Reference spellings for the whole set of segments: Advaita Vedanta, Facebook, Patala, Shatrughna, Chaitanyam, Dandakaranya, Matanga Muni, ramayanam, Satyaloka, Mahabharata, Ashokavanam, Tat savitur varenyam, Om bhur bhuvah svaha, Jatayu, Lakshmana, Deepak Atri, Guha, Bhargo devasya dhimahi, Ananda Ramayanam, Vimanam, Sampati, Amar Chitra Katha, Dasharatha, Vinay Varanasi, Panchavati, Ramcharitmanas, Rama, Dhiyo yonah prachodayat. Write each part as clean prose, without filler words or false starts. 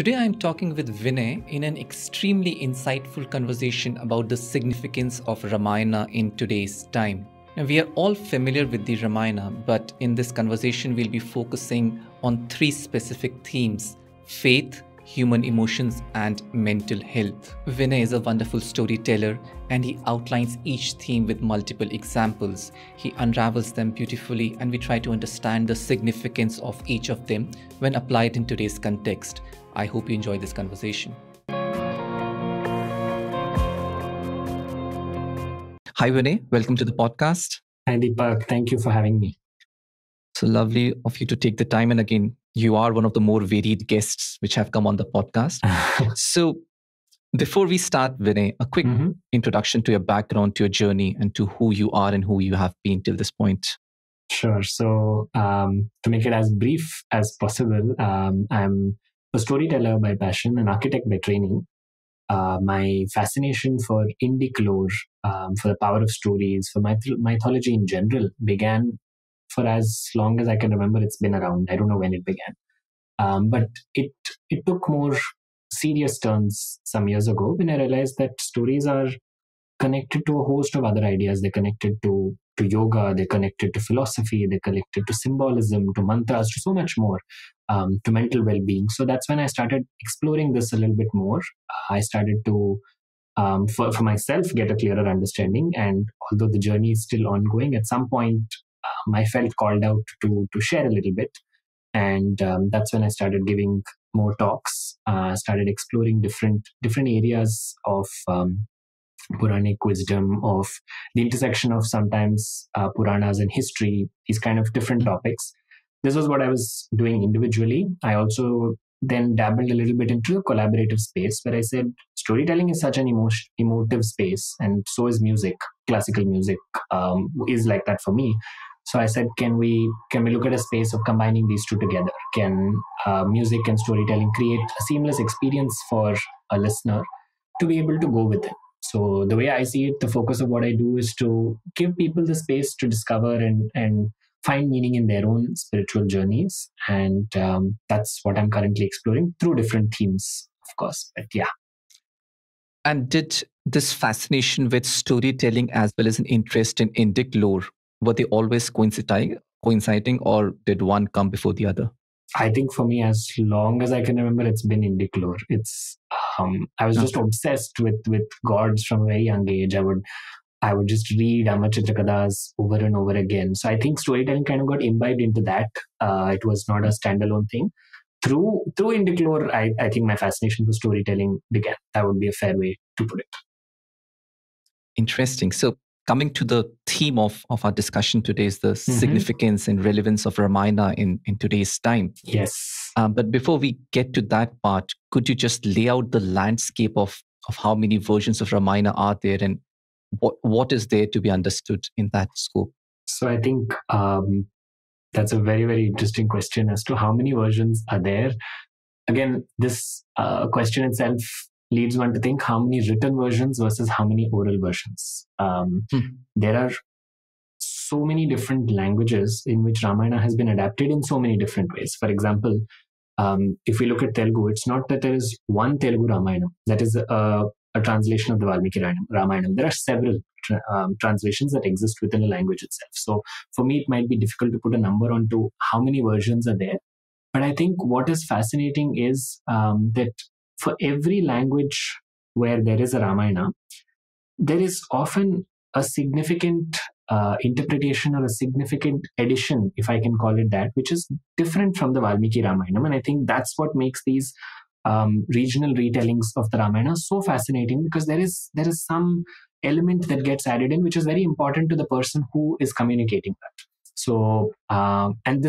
Today I am talking with Vinay in an extremely insightful conversation about the significance of Ramayana in today's time. Now, we are all familiar with the Ramayana, but in this conversation we'll be focusing on three specific themes: faith, human emotions and mental health. Vinay is a wonderful storyteller and he outlines each theme with multiple examples. He unravels them beautifully and we try to understand the significance of each of them when applied in today's context. I hope you enjoy this conversation. Hi Vinay, welcome to the podcast. Hi Deepak, thank you for having me. So lovely of you to take the time, and again, you are one of the more varied guests which have come on the podcast. So before we start, Vinay, a quick introduction to your background, to your journey and to who you are and who you have been till this point. Sure. So to make it as brief as possible, I'm a storyteller by passion, an architect by training. My fascination for Indiclore, for the power of stories, for mythology in general began for as long as I can remember. It's been around. I don't know when it began. But it took more serious turns some years ago when I realized that stories are connected to a host of other ideas. They're connected to yoga, they're connected to philosophy, they're connected to symbolism, to mantras, to so much more, to mental well-being. So that's when I started exploring this a little bit more. I started to, for myself, get a clearer understanding. And although the journey is still ongoing, at some point, I felt called out to share a little bit, and that's when I started giving more talks. Started exploring different areas of Puranic wisdom, of the intersection of sometimes Puranas and history. These kind of different topics. This was what I was doing individually. I also then dabbled a little bit into a collaborative space where I said storytelling is such an emotive space, and so is music. Classical music is like that for me. So I said, can we look at a space of combining these two together? Can music and storytelling create a seamless experience for a listener to be able to go with it? So the way I see it, the focus of what I do is to give people the space to discover and find meaning in their own spiritual journeys. And that's what I'm currently exploring through different themes, of course. But yeah. And did this fascination with storytelling as well as an interest in Indic lore, were they always coinciding, or did one come before the other? I think for me, as long as I can remember, it's been Indiclore. It's I was just obsessed with gods from a very young age. I would just read Amar Chitra Kathas over and over again. So I think storytelling kind of got imbibed into that. It was not a standalone thing. Through Indiclore, I think my fascination for storytelling began. That would be a fair way to put it. Interesting. So coming to the theme of our discussion today is the significance and relevance of Ramayana in today's time. Yes. But before we get to that part, could you just lay out the landscape of how many versions of Ramayana are there and what is there to be understood in that scope? So I think that's a very, very interesting question as to how many versions are there. Again, this question itself leads one to think how many written versions versus how many oral versions. There are so many different languages in which Ramayana has been adapted in so many different ways. For example, if we look at Telugu, it's not that there is one Telugu Ramayana. That is a translation of the Valmiki Ramayana. There are several translations that exist within a language itself. So for me, it might be difficult to put a number onto how many versions are there. But I think what is fascinating is that for every language where there is a Ramayana, there is often a significant interpretation or a significant addition, if I can call it that, which is different from the Valmiki Ramayana. And I think that's what makes these regional retellings of the Ramayana so fascinating, because there is some element that gets added in, which is very important to the person who is communicating that. So, and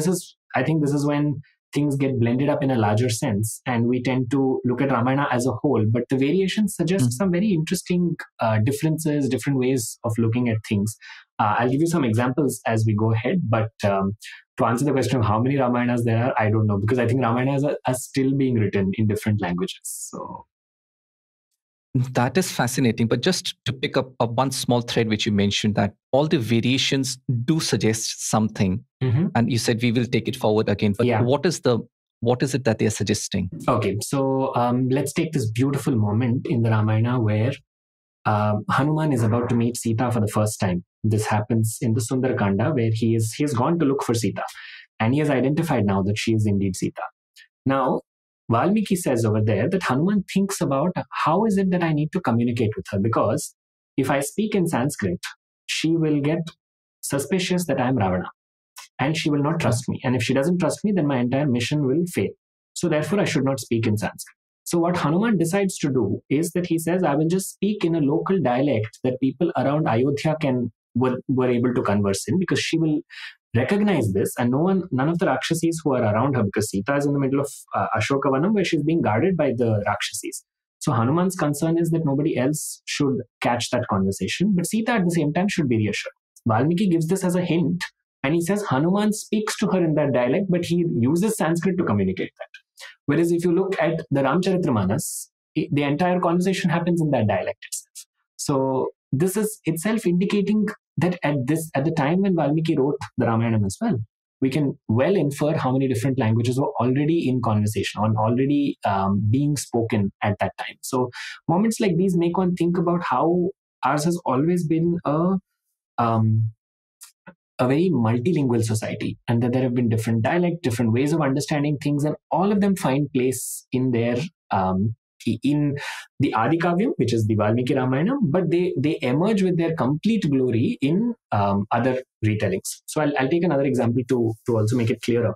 I think this is when things get blended up in a larger sense, and we tend to look at Ramayana as a whole, but the variations suggest some very interesting differences, different ways of looking at things. I'll give you some examples as we go ahead, but to answer the question of how many Ramayanas there are, I don't know, because I think Ramayanas are still being written in different languages. So that is fascinating. But just to pick up one small thread which you mentioned, that all the variations do suggest something. And you said we will take it forward again. But what is the What is it that they are suggesting? Okay, so let's take this beautiful moment in the Ramayana where Hanuman is about to meet Sita for the first time. This happens in the Sundar Kanda where he has gone to look for Sita. And he has identified now that she is indeed Sita. Now, Valmiki says over there that Hanuman thinks about how is it that I need to communicate with her, because if I speak in Sanskrit, she will get suspicious that I am Ravana and she will not trust me. And if she doesn't trust me, then my entire mission will fail. So therefore, I should not speak in Sanskrit. So what Hanuman decides to do is that he says, I will just speak in a local dialect that people around Ayodhya were able to converse in, because she will recognize this, and none of the Rakshasis who are around her, because Sita is in the middle of Ashokavanam where she's being guarded by the Rakshasis. So Hanuman's concern is that nobody else should catch that conversation, but Sita at the same time should be reassured. Valmiki gives this as a hint, and he says Hanuman speaks to her in that dialect, but he uses Sanskrit to communicate that. Whereas if you look at the Ramcharitmanas, the entire conversation happens in that dialect itself. So this is itself indicating that at the time when Valmiki wrote the Ramayana as well, we can well infer how many different languages were already in conversation and already being spoken at that time. So moments like these make one think about how ours has always been a very multilingual society, and that there have been different dialects, different ways of understanding things, and all of them find place in their in the Adikavyam, which is the Valmiki Ramayana, but they emerge with their complete glory in other retellings. So I'll take another example to also make it clearer.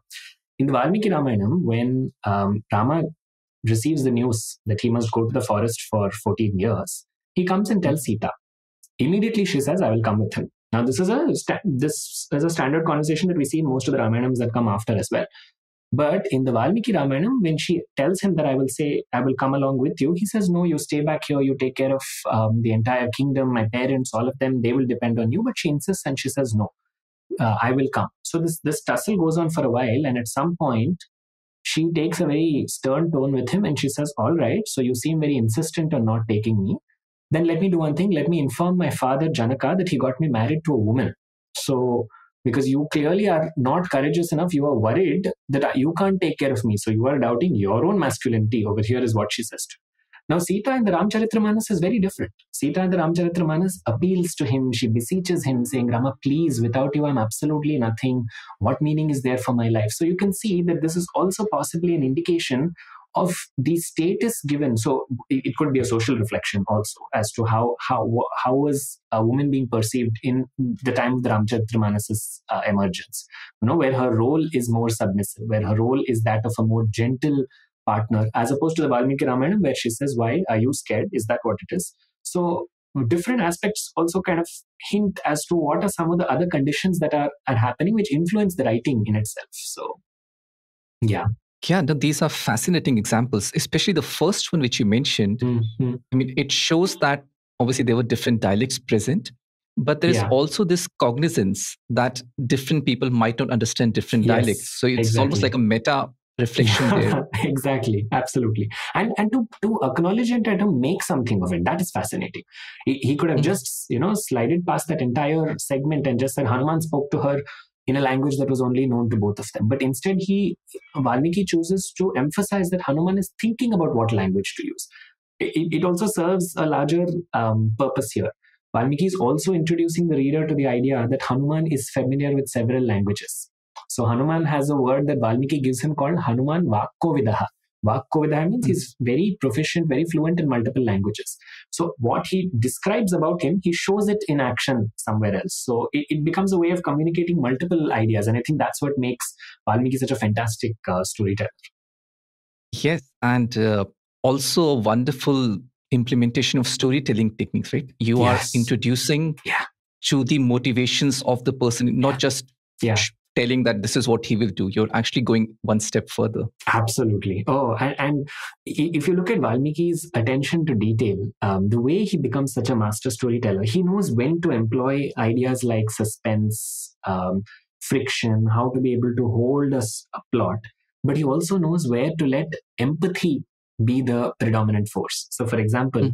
In the Valmiki Ramayana, when Rama receives the news that he must go to the forest for 14 years, he comes and tells Sita. Immediately she says, I will come with him. Now this is a standard conversation that we see in most of the Ramayanams that come after as well. But in the Valmiki Ramayana, when she tells him that I will come along with you, he says, no, you stay back here, you take care of the entire kingdom, my parents, all of them, they will depend on you. But she insists and she says, no, I will come. So this tussle goes on for a while. And at some point, she takes a very stern tone with him and she says, all right, so you seem very insistent on not taking me. Then let me do one thing. Let me inform my father, Janaka, that he got me married to a woman. So, because you clearly are not courageous enough, you are worried that you can't take care of me. So you are doubting your own masculinity over here, is what she says to. Now, Sita in the Ramcharitramanas is very different. Sita in the Ramcharitramanas appeals to him. She beseeches him saying, Rama, please, without you, I'm absolutely nothing. What meaning is there for my life? So you can see that this is also possibly an indication of the status given. So it could be a social reflection also as to how was a woman being perceived in the time of the Ramcharitramanas' emergence, where her role is more submissive, where her role is that of a more gentle partner, as opposed to the Valmiki Ramayana, where she says, why are you scared? Is that what it is? So different aspects also kind of hint as to what are some of the other conditions that are happening, which influence the writing in itself. So, yeah. Yeah, no, these are fascinating examples, especially the first one which you mentioned. Mm-hmm. I mean, it shows that obviously there were different dialects present, but there is also this cognizance that different people might not understand different dialects. So it's almost like a meta reflection there. Exactly, absolutely. And to acknowledge and try to make something of it, that is fascinating. He could have just, slided past that entire segment and just said Hanuman spoke to her in a language that was only known to both of them. But instead, Valmiki chooses to emphasize that Hanuman is thinking about what language to use. It also serves a larger purpose here. Valmiki is also introducing the reader to the idea that Hanuman is familiar with several languages. So Hanuman has a word that Valmiki gives him called Hanuman Vakkovidaha. Vakkovidaha means he's very proficient, very fluent in multiple languages. So what he describes about him, he shows it in action somewhere else. So it becomes a way of communicating multiple ideas. And I think that's what makes Valmiki such a fantastic storyteller. Yes, and also a wonderful implementation of storytelling techniques, right? You are introducing to the motivations of the person, not just... Yeah. Telling that this is what he will do. You're actually going one step further. Absolutely. Oh, and if you look at Valmiki's attention to detail, the way he becomes such a master storyteller, he knows when to employ ideas like suspense, friction, how to be able to hold a plot. But he also knows where to let empathy be the predominant force. So for example,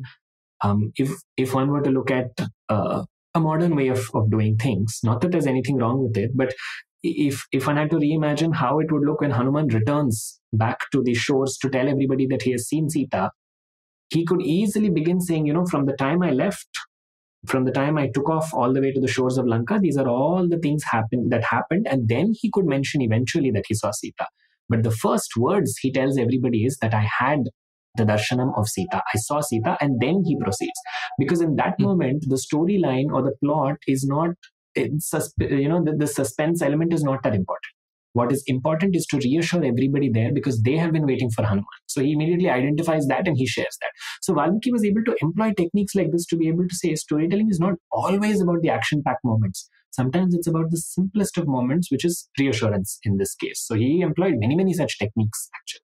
if one were to look at a modern way of doing things, not that there's anything wrong with it, but if one had to reimagine how it would look when Hanuman returns back to the shores to tell everybody that he has seen Sita, he could easily begin saying, you know, from the time I left, from the time I took off all the way to the shores of Lanka, these are all the things that happened. And then he could mention eventually that he saw Sita. But the first words he tells everybody is that I had the darshanam of Sita. I saw Sita, and then he proceeds. Because in that moment, the storyline or the plot is not, the suspense element is not that important. What is important is to reassure everybody there because they have been waiting for Hanuman. So he immediately identifies that and he shares that. So Valmiki was able to employ techniques like this to be able to say storytelling is not always about the action-packed moments. Sometimes it's about the simplest of moments, which is reassurance in this case. So he employed many, many such techniques actually.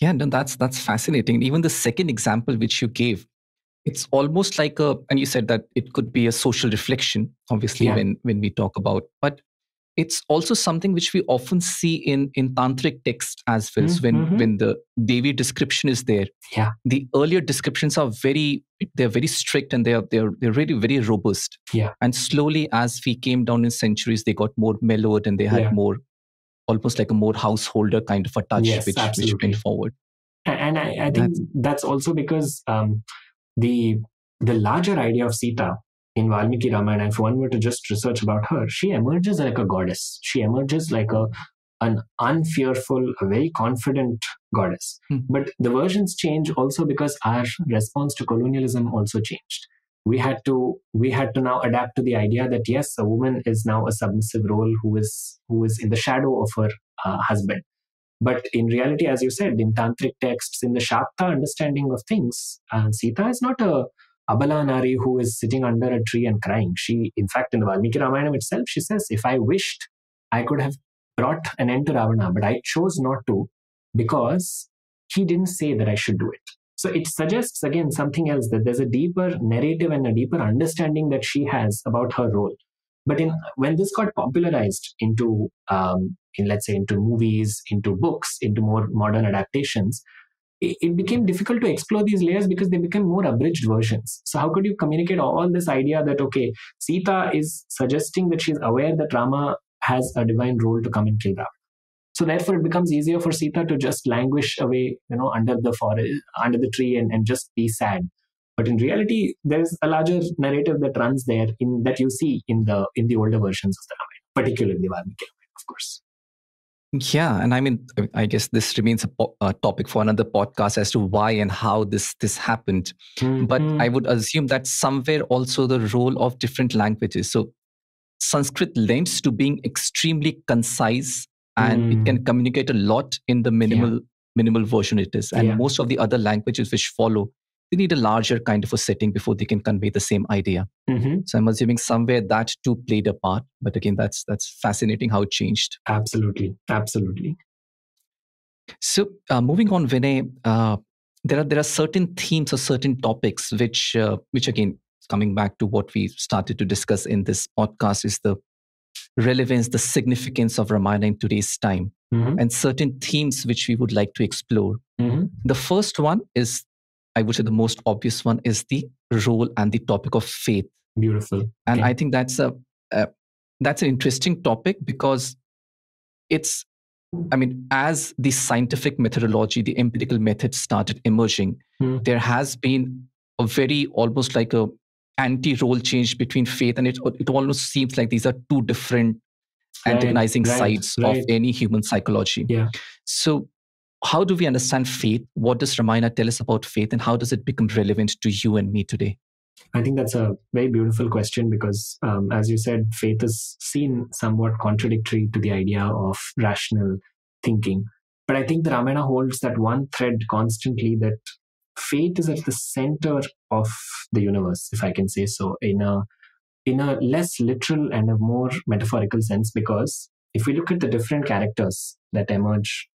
Yeah, no, that's fascinating. Even the second example which you gave, it's almost like and you said that it could be a social reflection, obviously, when we talk about, but it's also something which we often see in Tantric texts as well. So when the Devi description is there, the earlier descriptions are very strict and they're really very robust. Yeah. And slowly as we came down in centuries, they got more mellowed and they had more, almost like a more householder kind of a touch, which went forward. And I think that's also because the larger idea of Sita in Valmiki Ramayana, if one were to just research about her, she emerges like a goddess. She emerges like an unfearful, a very confident goddess. But the versions change also because our response to colonialism also changed. We had to now adapt to the idea that yes, a woman is now a submissive role who is in the shadow of her husband. But in reality, as you said, in Tantric texts, in the Shakta understanding of things, Sita is not a Abala Nari who is sitting under a tree and crying. She, in fact, in the Valmiki Ramayana itself, she says, if I wished, I could have brought an end to Ravana, but I chose not to because he didn't say that I should do it. So it suggests, again, something else, that there's a deeper narrative and a deeper understanding that she has about her role. But when this got popularized into movies, into books, into more modern adaptations, it became difficult to explore these layers because they became more abridged versions. So how could you communicate all this idea that, okay, Sita is suggesting that she's aware that Rama has a divine role to come and kill Ravana. So therefore, it becomes easier for Sita to just languish away, under the forest, under the tree and just be sad. But in reality, there's a larger narrative that runs there that you see in the older versions of the Ramayana, particularly Valmiki Ramayana, of course. Yeah, and I mean, I guess this remains a topic for another podcast as to why and how this happened. But I would assume that somewhere also the role of different languages. So Sanskrit lends to being extremely concise and it can communicate a lot in the minimal version it is. And most of the other languages which follow, they need a larger kind of a setting before they can convey the same idea. So I'm assuming somewhere that too played a part. But again, that's fascinating how it changed. Absolutely. So moving on, Vinay, there are certain themes or certain topics which again, coming back to what we started to discuss in this podcast, is the relevance, the significance of Ramayana in today's time, and certain themes which we would like to explore. The first one is, I would say the most obvious one, is the role and the topic of faith. Beautiful. And I think that's an interesting topic because as the scientific methodology, the empirical method started emerging, there has been a very almost like a anti-role change between faith, and it almost seems like these are two different antagonizing sides of any human psychology. Yeah. So how do we understand faith? What does Ramayana tell us about faith, and how does it become relevant to you and me today? I think that's a very beautiful question because, as you said, faith is seen somewhat contradictory to the idea of rational thinking. But I think the Ramayana holds that one thread constantly, that faith is at the center of the universe, if I can say so, in a less literal and a more metaphorical sense, because if we look at the different characters that emerge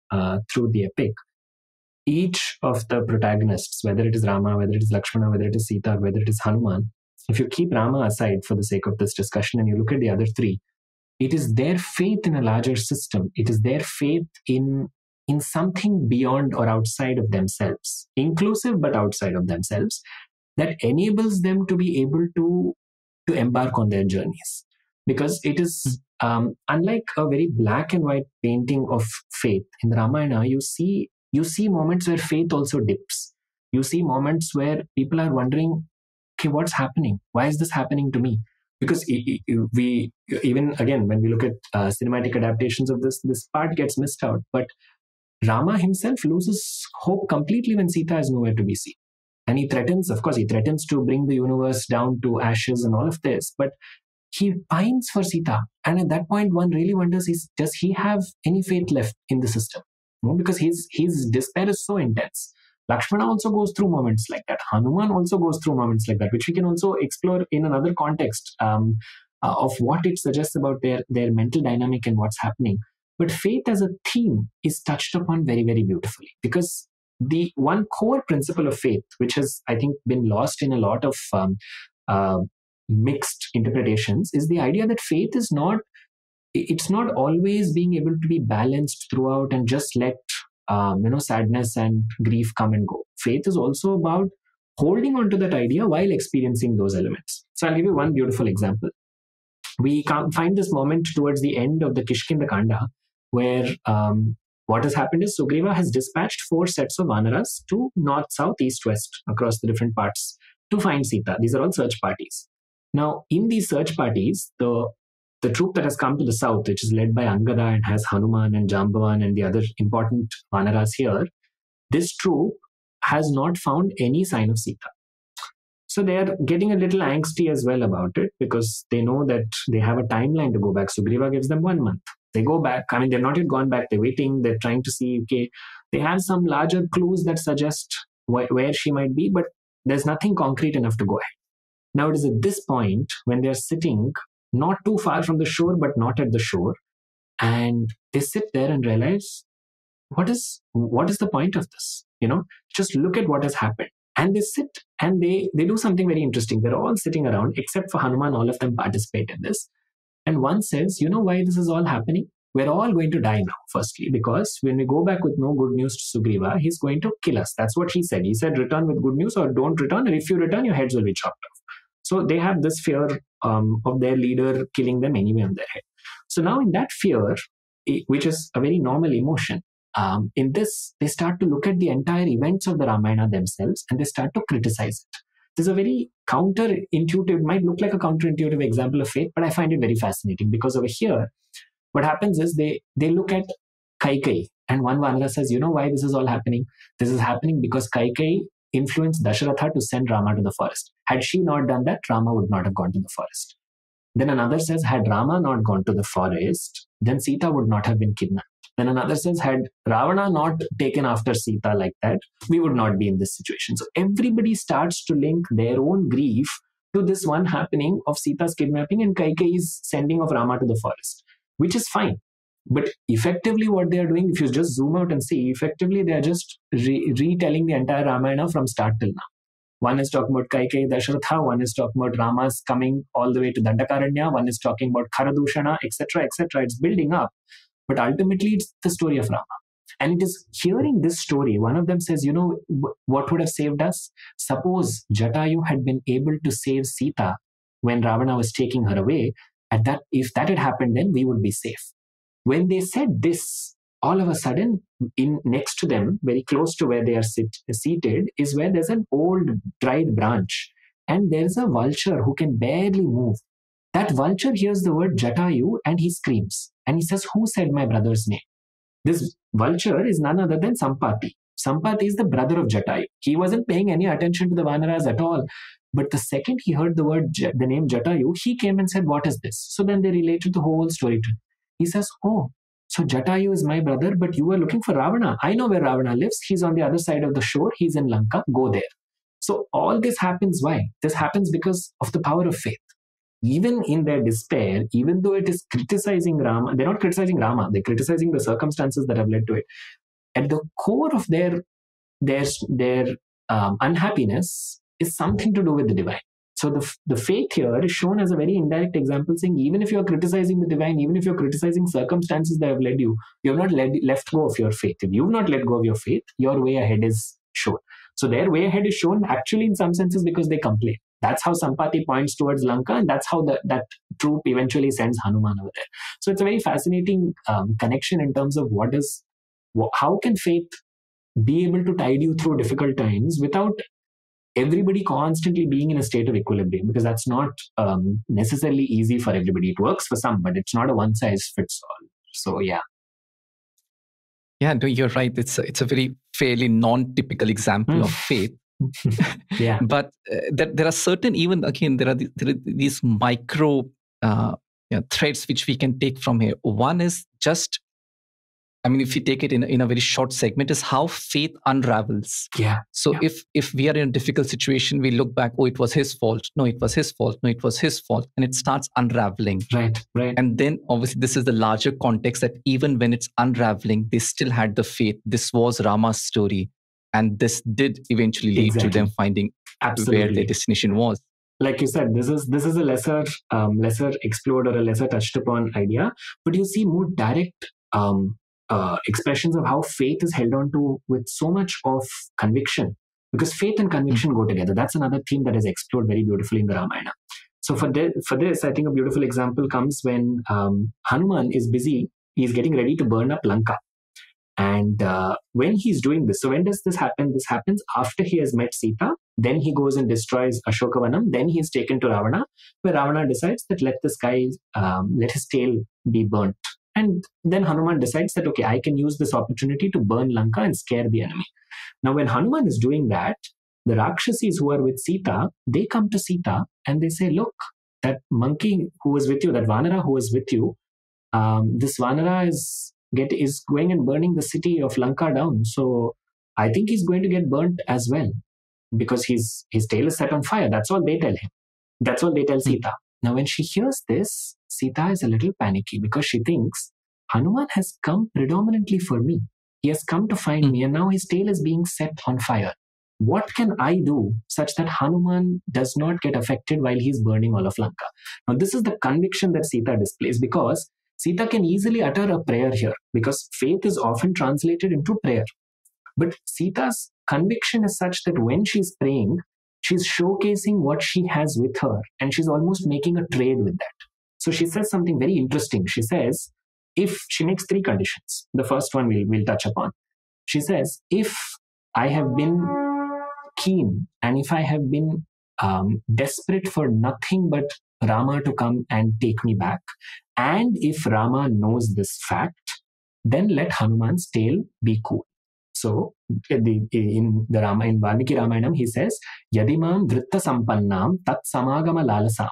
through the epic, each of the protagonists, whether it is Rama, whether it is Lakshmana, whether it is Sita, whether it is Hanuman, if you keep Rama aside for the sake of this discussion and you look at the other three, it is their faith in a larger system. It is their faith in something beyond or outside of themselves, inclusive but outside of themselves, that enables them to be able to embark on their journeys. Because it is Unlike a very black and white painting of faith, in the Ramayana, you see moments where faith also dips. You see moments where people are wondering, okay, what's happening? Why is this happening to me? Because we, even again, when we look at cinematic adaptations of this, this part gets missed out. But Rama himself loses hope completely when Sita is nowhere to be seen. And he threatens, of course, he threatens to bring the universe down to ashes and all of this. But he pines for Sita. And at that point, one really wonders, does he have any faith left in the system? No, because his despair is so intense. Lakshmana also goes through moments like that. Hanuman also goes through moments like that, which we can also explore in another context of what it suggests about their mental dynamic and what's happening. But faith as a theme is touched upon very, very beautifully, because the one core principle of faith, which has, I think, been lost in a lot of mixed interpretations, is the idea that faith is not, it's not always being able to be balanced throughout and just let sadness and grief come and go. Faith is also about holding on to that idea while experiencing those elements. So I'll give you one beautiful example. We find this moment towards the end of the Kishkindha Kanda, where what has happened is Sugriva has dispatched 4 sets of Vanaras to north, south, east, west, across the different parts to find Sita. These are all search parties. Now, in these search parties, the troop that has come to the south, which is led by Angada and has Hanuman and Jambavan and the other important Vanaras here, this troop has not found any sign of Sita. So they are getting a little angsty as well about it, because they know that they have a timeline to go back. Sugriva gives them 1 month. They go back. I mean, they've not yet gone back. They're waiting. They're trying to see, okay, they have some larger clues that suggest where she might be, but there's nothing concrete enough to go ahead. Now, it is at this point when they're sitting not too far from the shore, but not at the shore. And they sit there and realize, what is the point of this? You know, just look at what has happened. And they sit and they do something very interesting. They're all sitting around, except for Hanuman, all of them participate in this. And one says, you know why this is all happening? We're all going to die now, firstly, because when we go back with no good news to Sugriva, he's going to kill us. That's what he said. He said, return with good news or don't return. And if you return, your heads will be chopped off. So they have this fear of their leader killing them anyway on their head. So now in that fear, which is a very normal emotion, in this, they start to look at the entire events of the Ramayana themselves and they start to criticize it. This is a very counterintuitive, might look like a counterintuitive example of faith, but I find it very fascinating, because over here, what happens is they look at Kaikeyi, and one Vanara says, you know why this is all happening? This is happening because Kaikeyi influenced Dasharatha to send Rama to the forest. Had she not done that, Rama would not have gone to the forest. Then another says, had Rama not gone to the forest, then Sita would not have been kidnapped. Then another says, had Ravana not taken after Sita like that, we would not be in this situation. So everybody starts to link their own grief to this one happening of Sita's kidnapping and Kaikeyi's sending of Rama to the forest, which is fine. But effectively what they are doing, if you just zoom out and see, effectively they are just retelling the entire Ramayana from start till now. One is talking about Kaikeyi Dasharatha, one is talking about Rama's coming all the way to Dandakaranya, one is talking about Kharadushana, etc., etc. It's building up. But ultimately, it's the story of Rama. And it is hearing this story, one of them says, you know, what would have saved us? Suppose Jatayu had been able to save Sita when Ravana was taking her away. If that had happened, then we would be safe. When they said this, all of a sudden, next to them, very close to where they are seated, is where there's an old dried branch. And there's a vulture who can barely move. That vulture hears the word Jatayu and he screams. And he says, who said my brother's name? This vulture is none other than Sampati. Sampati is the brother of Jatayu. He wasn't paying any attention to the Vanaras at all. But the second he heard the word, the name Jatayu, he came and said, what is this? So then they related the whole story to him. He says, oh, so Jatayu is my brother, but you were looking for Ravana. I know where Ravana lives. He's on the other side of the shore. He's in Lanka. Go there. So all this happens. Why? This happens because of the power of faith. Even in their despair, even though it is criticizing Rama, they're not criticizing Rama. They're criticizing the circumstances that have led to it. At the core of their unhappiness is something to do with the divine. So the faith here is shown as a very indirect example, saying even if you're criticizing the divine, even if you're criticizing circumstances that have led you have not left go of your faith. If you've not let go of your faith, your way ahead is shown. So their way ahead is shown actually in some senses because they complain. That's how Sampati points towards Lanka, and that's how that troop eventually sends Hanuman over there. So it's a very fascinating connection in terms of how can faith be able to tide you through difficult times without everybody constantly being in a state of equilibrium, because that's not necessarily easy for everybody. It works for some, but it's not a one-size-fits-all. So, yeah. Yeah, no, you're right. It's a very fairly non-typical example of faith. Yeah. But there are certain, even again, there are these micro threads which we can take from here. One is just, I mean, if you take it in a very short segment, is how faith unravels. Yeah. So if we are in a difficult situation, we look back, oh, it was his fault. No, it was his fault. No, it was his fault. And it starts unraveling. Right. And then obviously this is the larger context that even when it's unraveling, they still had the faith. This was Rama's story. And this did eventually lead to them finding where their destination was. Like you said, this is a lesser explored or a lesser touched upon idea. But you see more direct expressions of how faith is held on to with so much of conviction, because faith and conviction go together. That's another theme that is explored very beautifully in the Ramayana. So for this, I think a beautiful example comes when Hanuman is busy. He's getting ready to burn up Lanka. And when he's doing this, so when does this happen? This happens after he has met Sita. Then he goes and destroys Ashokavanam. Then he's taken to Ravana, where Ravana decides that let his tail be burnt. And then Hanuman decides that, okay, I can use this opportunity to burn Lanka and scare the enemy. Now, when Hanuman is doing that, the Rakshasis who are with Sita, they come to Sita and they say, look, that monkey who was with you, that Vanara who was with you, this Vanara is going and burning the city of Lanka down. So I think he's going to get burnt as well, because his tail is set on fire. That's all they tell him. That's all they tell Sita. Now, when she hears this, Sita is a little panicky, because she thinks Hanuman has come predominantly for me. He has come to find me, and now his tail is being set on fire. What can I do such that Hanuman does not get affected while he's burning all of Lanka? Now, this is the conviction that Sita displays, because Sita can easily utter a prayer here, because faith is often translated into prayer. But Sita's conviction is such that when she's praying, she's showcasing what she has with her, and she's almost making a trade with that. So she says something very interesting. She says, she makes three conditions. The first one we'll touch upon. She says, if I have been keen and if I have been desperate for nothing but Rama to come and take me back, and if Rama knows this fact, then let Hanuman's tail be cool. So in Valmiki Ramayana, he says, Yadimam vritta sampannam tat samagama lalasam.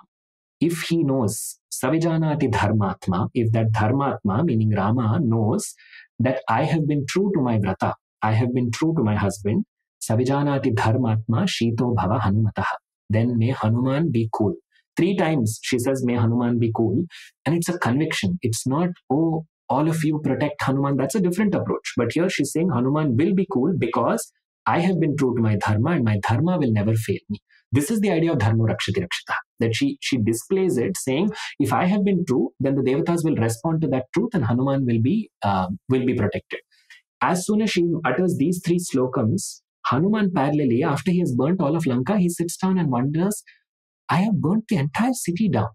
If he knows, savijanati dharmatma, if that dharmatma, meaning Rama, knows that I have been true to my vrata, I have been true to my husband, savijanati dharmatma shito bhava hanumataha, then may Hanuman be cool. Three times she says, may Hanuman be cool. And it's a conviction. It's not, oh, all of you protect Hanuman. That's a different approach. But here she's saying Hanuman will be cool because I have been true to my dharma and my dharma will never fail me. This is the idea of dharma rakshati rakshita, that she displays it saying, if I have been true, then the devatas will respond to that truth and Hanuman will be protected. As soon as she utters these three slokams, Hanuman parallelly, after he has burnt all of Lanka, he sits down and wonders, I have burnt the entire city down,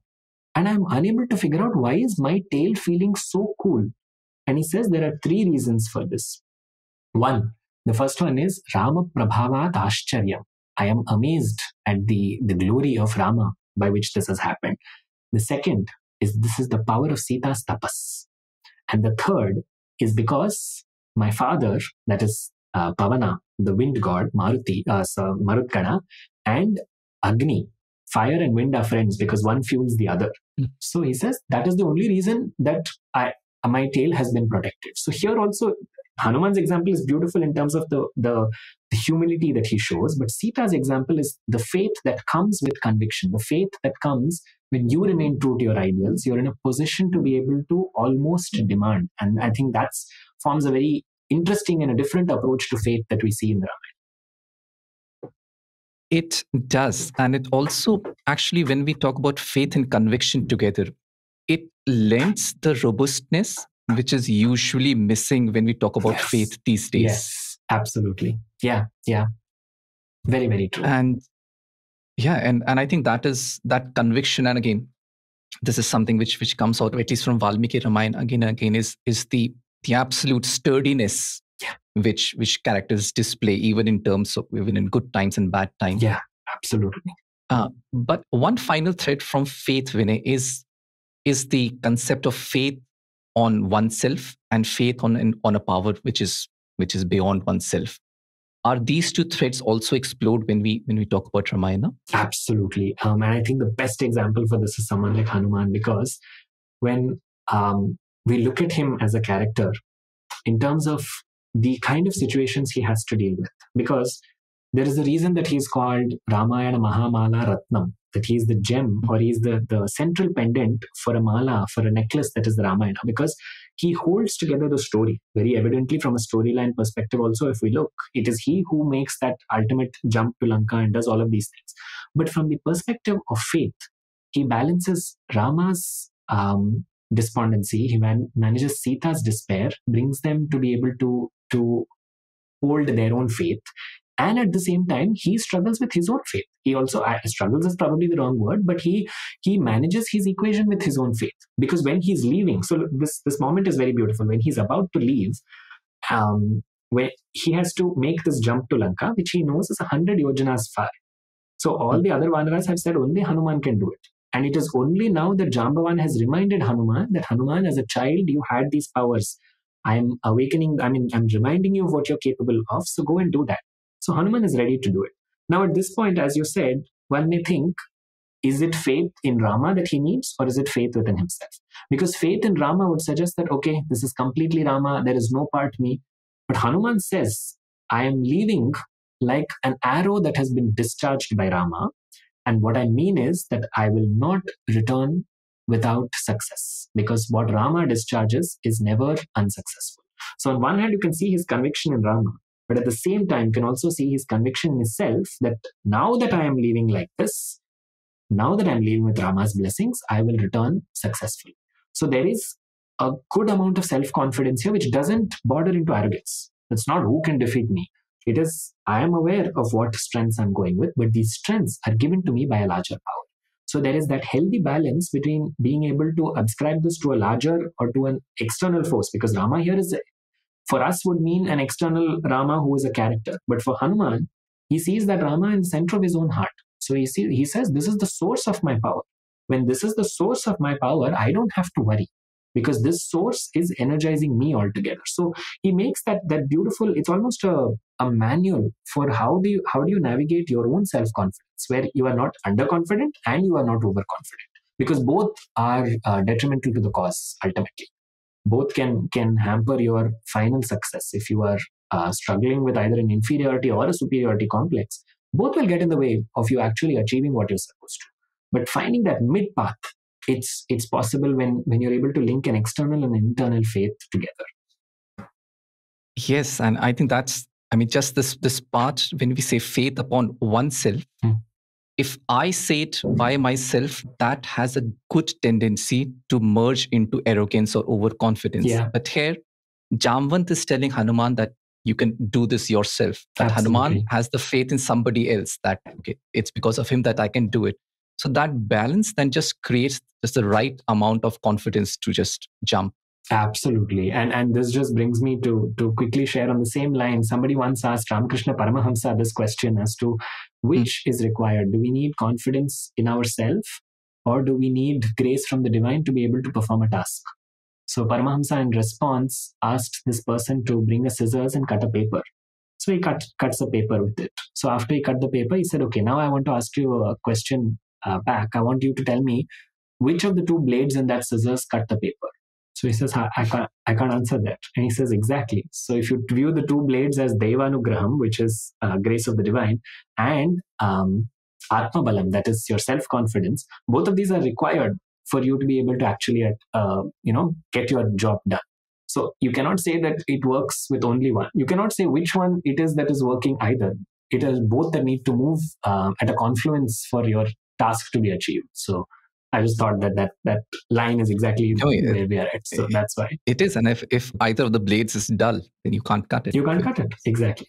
and I'm unable to figure out why is my tail feeling so cool. And he says there are three reasons for this. One, the first one is Rama Prabhavat Ashcharyam. I am amazed at the glory of Rama by which this has happened. The second is this is the power of Sita's tapas. And the third is because my father, that is Pavana, the wind god, Marutgana, and Agni, fire and wind are friends because one fuels the other. So he says, that is the only reason that my tail has been protected. So here also, Hanuman's example is beautiful in terms of the humility that he shows. But Sita's example is the faith that comes with conviction, the faith that comes when you remain true to your ideals, you're in a position to be able to almost demand. And I think that forms a very interesting and a different approach to faith that we see in the Ramayana. It does. And it also, actually, when we talk about faith and conviction together, it lends the robustness which is usually missing when we talk about faith these days. Yes, absolutely. Yeah. Very, very true. And Yeah, and I think that is that conviction. And again, this is something which comes out, at least from Valmiki Ramayana, again and again, is the absolute sturdiness which characters display, even in good times and bad times. Yeah, absolutely. But one final thread from faith, Vinay, is the concept of faith on oneself and faith on a power which is beyond oneself. Are these two threads also explored when we talk about Ramayana? Absolutely. And I think the best example for this is someone like Hanuman, because when we look at him as a character in terms of the kind of situations he has to deal with, because there is a reason that he is called Ramayana Mahamala Ratnam, that he is the gem, or he is the central pendant for a mala, for a necklace that is the Ramayana, because he holds together the story very evidently from a storyline perspective also. If we look, it is he who makes that ultimate jump to Lanka and does all of these things. But from the perspective of faith, he balances Rama's despondency, he manages Sita's despair, brings them to be able to hold their own faith. And at the same time, he struggles with his own faith. He also, struggles is probably the wrong word, but he manages his equation with his own faith. Because when he's leaving, so this moment is very beautiful. When he's about to leave, where he has to make this jump to Lanka, which he knows is 100 yojanas far. So all the other Vanaras have said only Hanuman can do it. And it is only now that Jambavan has reminded Hanuman that, Hanuman, as a child, you had these powers. I'm reminding you of what you're capable of. So go and do that. So Hanuman is ready to do it. Now at this point, as you said, one may think, is it faith in Rama that he needs, or is it faith within himself? Because faith in Rama would suggest that, okay, this is completely Rama, there is no part me. But Hanuman says, I am leaving like an arrow that has been discharged by Rama. And what I mean is that I will not return without success, because what Rama discharges is never unsuccessful. So on one hand, you can see his conviction in Rama. But at the same time, you can also see his conviction in himself that now that I am living like this, now that I'm living with Rama's blessings, I will return successfully. So there is a good amount of self-confidence here, which doesn't border into arrogance. It's not who can defeat me. It is, I am aware of what strengths I'm going with, but these strengths are given to me by a larger power. So there is that healthy balance between being able to ascribe this to a larger or to an external force, because Rama here is for us would mean an external Rama who is a character. But for Hanuman, he sees that Rama in the center of his own heart. So he says, this is the source of my power. When this is the source of my power, I don't have to worry, because this source is energizing me altogether. So he makes that beautiful, it's almost a manual for how do you navigate your own self-confidence, where you are not underconfident and you are not overconfident, because both are detrimental to the cause ultimately. Both can hamper your final success. If you are struggling with either an inferiority or a superiority complex, both will get in the way of you actually achieving what you're supposed to. But finding that mid-path, it's possible when you're able to link an external and internal faith together. Yes, and I think that's, I mean, just this part, when we say faith upon oneself, if I say it by myself, that has a good tendency to merge into arrogance or overconfidence. Yeah. But here, Jambavan is telling Hanuman that you can do this yourself. That Hanuman has the faith in somebody else, that okay, it's because of him that I can do it. So that balance then just creates just the right amount of confidence to just jump. Absolutely. And this just brings me to quickly share on the same line. Somebody once asked Ramakrishna Paramahamsa this question as to which is required. Do we need confidence in ourselves, or do we need grace from the divine to be able to perform a task? So Paramahamsa in response asked this person to bring a scissors and cut a paper. So he cuts the paper with it. So after he cut the paper, he said, okay, now I want to ask you a question back. I want you to tell me which of the two blades in that scissors cut the paper. So he says, I can't answer that. And he says, exactly. So if you view the two blades as Devanugraham, which is grace of the divine, and Atma Balam, that is your self-confidence, both of these are required for you to be able to actually, get your job done. So you cannot say that it works with only one. You cannot say which one it is that is working either. It is both that need to move at a confluence for your task to be achieved. So I just thought that line is exactly where we are at. So that's why. It is. And if either of the blades is dull, then you can't cut it. You can't cut it. Exactly.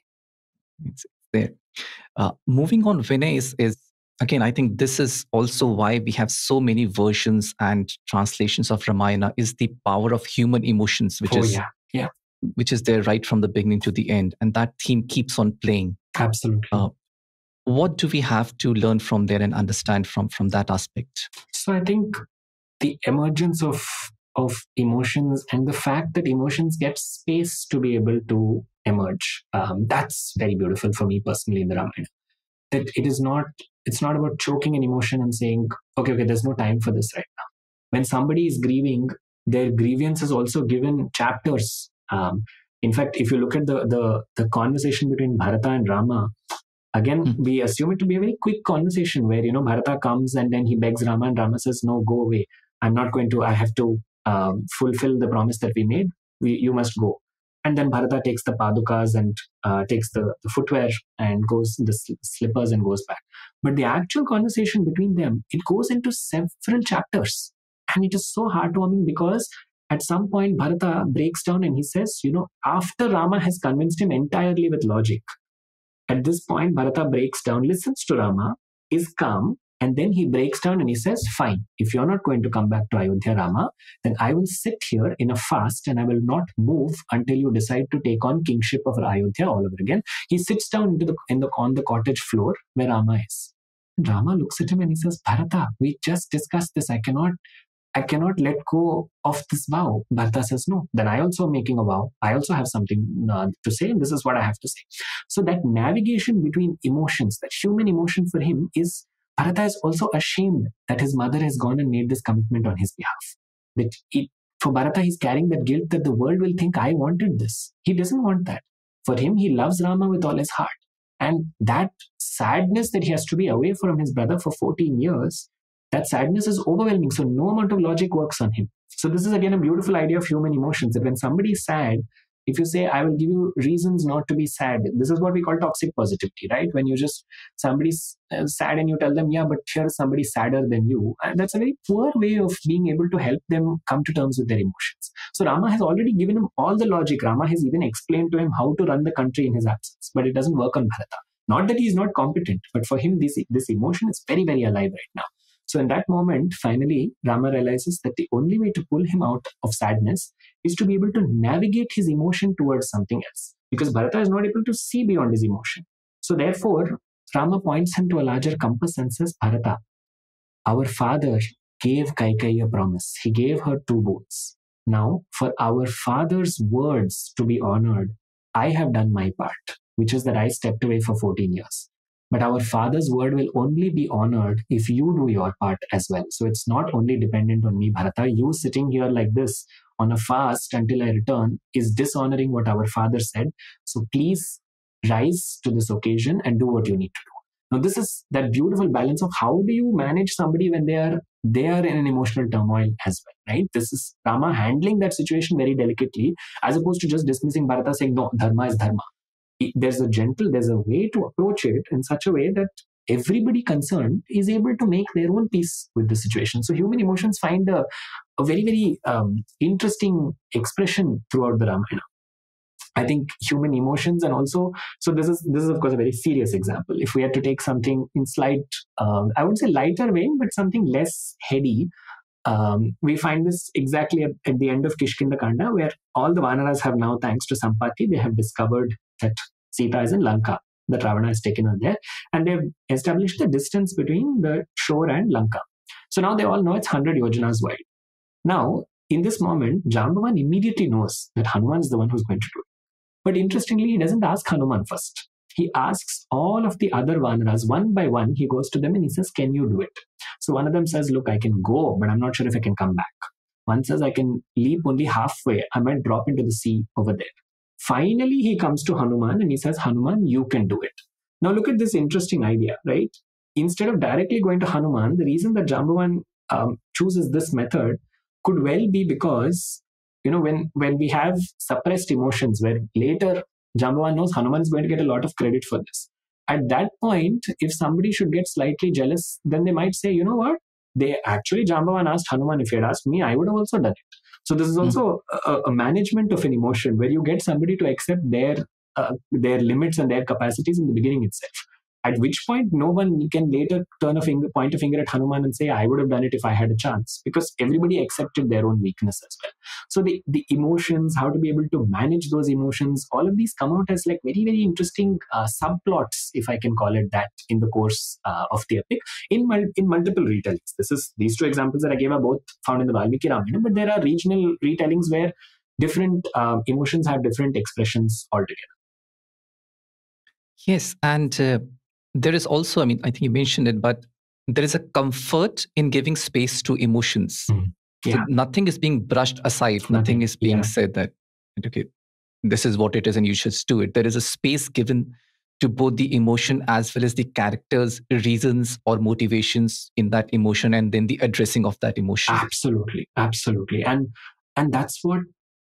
It's there. Moving on, Vinay, is Again, I think this is also why we have so many versions and translations of Ramayana, is the power of human emotions, which which is there right from the beginning to the end. And that theme keeps on playing. Absolutely. What do we have to learn from there and understand from that aspect? So I think the emergence of emotions and the fact that emotions get space to be able to emerge, that's very beautiful for me personally in the Ramayana. That it is not, it's not about choking an emotion and saying, okay, there's no time for this right now. When somebody is grieving, their grievance is also given chapters. In fact, if you look at the conversation between Bharata and Rama, again, we assume it to be a very quick conversation where, Bharata comes and then he begs Rama and Rama says, no, go away. I'm not going to, I have to fulfill the promise that we made. You must go. And then Bharata takes the padukas and takes the footwear and goes, the slippers, and goes back. But the actual conversation between them, it goes into several chapters. And it is so heartwarming because at some point Bharata breaks down and he says, after Rama has convinced him entirely with logic, at this point Bharata breaks down, listens to Rama, is calm, and then he breaks down and he says, fine, if you're not going to come back to Ayodhya, Rama, then I will sit here in a fast and I will not move until you decide to take on kingship of Ayodhya all over again. He sits down on the cottage floor where Rama is. And Rama looks at him and he says, Bharata, we just discussed this. I cannot let go of this vow. Bharata says, no, then I also am making a vow. I also have something to say, and this is what I have to say. So that navigation between emotions, that human emotion for him is, Bharata is also ashamed that his mother has gone and made this commitment on his behalf. That for Bharata, he's carrying that guilt that the world will think I wanted this. He doesn't want that. For him, he loves Rama with all his heart. And that sadness that he has to be away from his brother for 14 years, that sadness is overwhelming. So no amount of logic works on him. So this is again a beautiful idea of human emotions, that when somebody is sad, if you say, I will give you reasons not to be sad, this is what we call toxic positivity, right? When you just, somebody's sad and you tell them, yeah, but here is somebody sadder than you. And that's a very poor way of being able to help them come to terms with their emotions. So Rama has already given him all the logic. Rama has even explained to him how to run the country in his absence, but it doesn't work on Bharata. Not that he is not competent, but for him, this emotion is very, very alive right now. So in that moment, finally, Rama realizes that the only way to pull him out of sadness is to be able to navigate his emotion towards something else, because Bharata is not able to see beyond his emotion. So therefore, Rama points him to a larger compass and says, Bharata, our father gave Kaikeyi a promise. He gave her 2 boons. Now, for our father's words to be honored, I have done my part, which is that I stepped away for 14 years. But our father's word will only be honored if you do your part as well. So it's not only dependent on me, Bharata. You sitting here like this on a fast until I return is dishonoring what our father said. So please rise to this occasion and do what you need to do. Now, this is that beautiful balance of how do you manage somebody when they are in an emotional turmoil as well, right? This is Rama handling that situation very delicately, as opposed to just dismissing Bharata, saying, no, dharma is dharma. There's a way to approach it in such a way that everybody concerned is able to make their own peace with the situation. So human emotions find a very, very interesting expression throughout the Ramayana. I think human emotions, and also, so this is of course a very serious example. If we had to take something in slight, I would say lighter vein, but something less heady, we find this exactly at the end of Kishkindha Kanda, where all the Vanaras have now, thanks to Sampati, they have discovered that Sita is in Lanka, that Ravana has taken her there, and they've established the distance between the shore and Lanka. So now they all know it's 100 Yojanas wide. Now, in this moment, Jambavan immediately knows that Hanuman is the one who's going to do it. But interestingly, he doesn't ask Hanuman first. He asks all of the other Vanaras, one by one, he goes to them and he says, can you do it? So one of them says, look, I can go, but I'm not sure if I can come back. One says, I can leap only halfway. I might drop into the sea over there. Finally, he comes to Hanuman and he says, Hanuman, you can do it. Now look at this interesting idea, right? Instead of directly going to Hanuman, the reason that Jambavan chooses this method could well be because, when we have suppressed emotions, where later Jambavan knows Hanuman is going to get a lot of credit for this. At that point, if somebody should get slightly jealous, then they might say, you know what? They actually, Jambavan asked Hanuman, if he had asked me, I would have also done it. So this is also a management of an emotion where you get somebody to accept their limits and their capacities in the beginning itself. At which point, no one can later point a finger at Hanuman and say, I would have done it if I had a chance, because everybody accepted their own weakness as well. So the emotions, how to be able to manage those emotions, all of these come out as like very, very interesting subplots, if I can call it that, in the course of the epic, in multiple retellings. These two examples that I gave are both found in the Valmiki Ramayana, but there are regional retellings where different emotions have different expressions altogether. Yes, and there is also, I mean, I think you mentioned it, but there is a comfort in giving space to emotions. Mm. Yeah. So nothing is being brushed aside. Nothing is being said that, okay, this is what it is and you should do it. There is a space given to both the emotion as well as the character's reasons or motivations in that emotion, and then the addressing of that emotion. Absolutely, absolutely. And that's what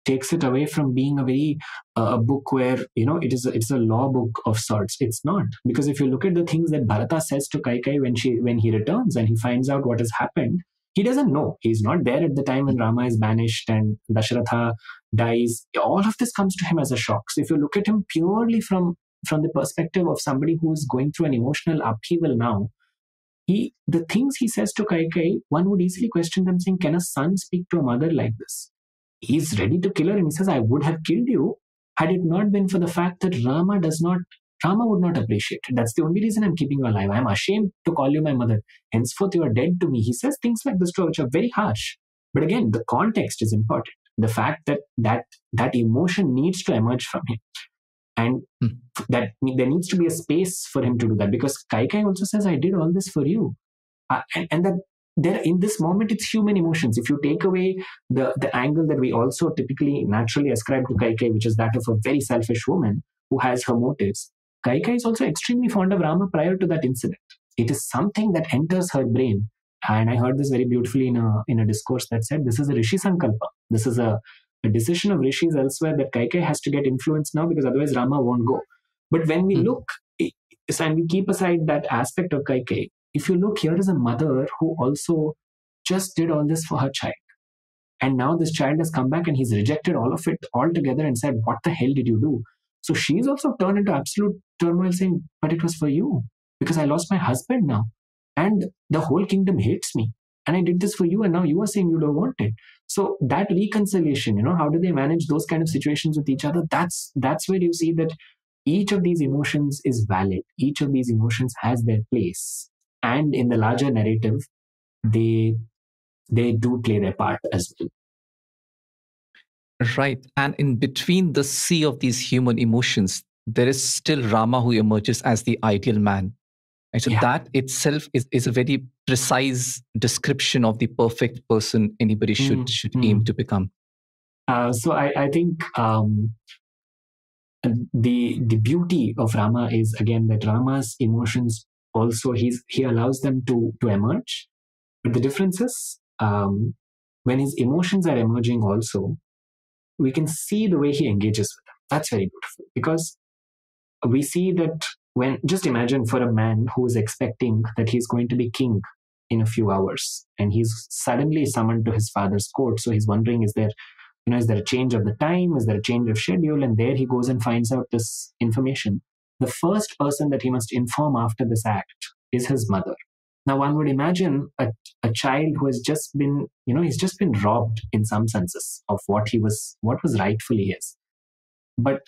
takes it away from being a very book where, you know, it's a law book of sorts. It's not, because if you look at the things that Bharata says to Kaikeyi when he returns and he finds out what has happened, he doesn't know. He's not there at the time when Rama is banished and Dasharatha dies. All of this comes to him as a shock. So if you look at him purely from the perspective of somebody who's going through an emotional upheaval now, the things he says to Kaikeyi, one would easily question them, saying, can a son speak to a mother like this? He's ready to kill her and he says, I would have killed you had it not been for the fact that Rama would not appreciate it. That's the only reason I'm keeping you alive. I'm ashamed to call you my mother. Henceforth, you are dead to me. He says things like this, which are very harsh. But again, the context is important. The fact that emotion needs to emerge from him. And that there needs to be a space for him to do that, because Kaikeyi also says, I did all this for you. And that there, in this moment, it's human emotions. If you take away the angle that we also typically naturally ascribe to Kaikeyi, which is that of a very selfish woman who has her motives, Kaikeyi is also extremely fond of Rama prior to that incident. It is something that enters her brain. And I heard this very beautifully in a discourse that said, this is a Rishi Sankalpa. This is a decision of Rishis elsewhere that Kaikeyi has to get influence now, because otherwise Rama won't go. But when we look, and we keep aside that aspect of Kaikeyi, if you look, here is a mother who also just did all this for her child. And now this child has come back and he's rejected all of it altogether and said, what the hell did you do? So she's also turned into absolute turmoil, saying, but it was for you, because I lost my husband now. And the whole kingdom hates me. And I did this for you, and now you are saying you don't want it. So that reconciliation, you know, how do they manage those kind of situations with each other? That's where you see that each of these emotions is valid. Each of these emotions has their place. And in the larger narrative, they do play their part as well. Right. And in between the sea of these human emotions, there is still Rama, who emerges as the ideal man. And so that itself is a very precise description of the perfect person anybody should aim to become. So I think the beauty of Rama is, again, that Rama's emotions also, he allows them to emerge. But the difference is, when his emotions are emerging also, we can see the way he engages with them. That's very beautiful, because we see that when, just imagine for a man who is expecting that he's going to be king in a few hours, and he's suddenly summoned to his father's court. So he's wondering, is there a change of the time? Is there a change of schedule? And there he goes and finds out this information. The first person that he must inform after this act is his mother. Now, one would imagine a child who has just been, you know, he's just been robbed in some senses of what was rightfully his. But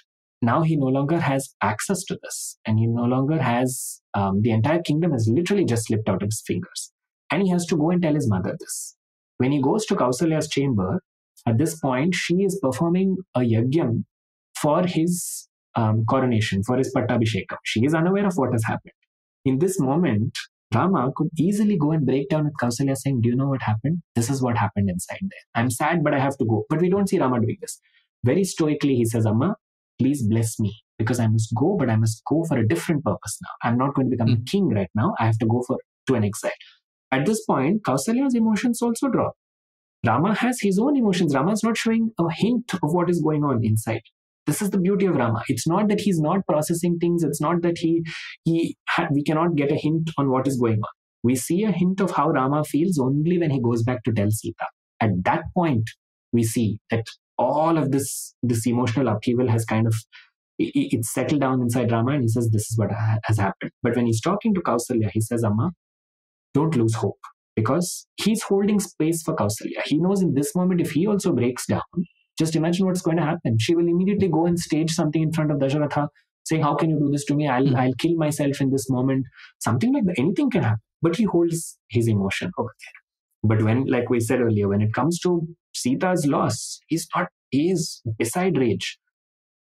now he no longer has access to this, and he no longer has, the entire kingdom has literally just slipped out of his fingers. And he has to go and tell his mother this. When he goes to Kausalya's chamber, at this point, she is performing a yajna for his coronation, for his Pattabhishekam. She is unaware of what has happened. In this moment, Rama could easily go and break down with Kausalya, saying, do you know what happened? This is what happened inside there. I'm sad, but I have to go. But we don't see Rama doing this. Very stoically, he says, Amma, please bless me, because I must go, but I must go for a different purpose now. I'm not going to become a king right now. I have to go to an exile. At this point, Kausalya's emotions also drop. Rama has his own emotions. Rama is not showing a hint of what is going on inside. This is the beauty of Rama. It's not that he's not processing things. It's not that we cannot get a hint on what is going on. We see a hint of how Rama feels only when he goes back to tell Sita. At that point, we see that all of this emotional upheaval has kind of it's settled down inside Rama, and he says, this is what has happened. But when he's talking to Kausalya, he says, Amma, don't lose hope, because he's holding space for Kausalya. He knows in this moment, if he also breaks down, just imagine what's going to happen. She will immediately go and stage something in front of Dasharatha, saying, how can you do this to me? I'll kill myself in this moment. Something like that. Anything can happen. But he holds his emotion over there. But when, like we said earlier, when it comes to Sita's loss, he is beside rage.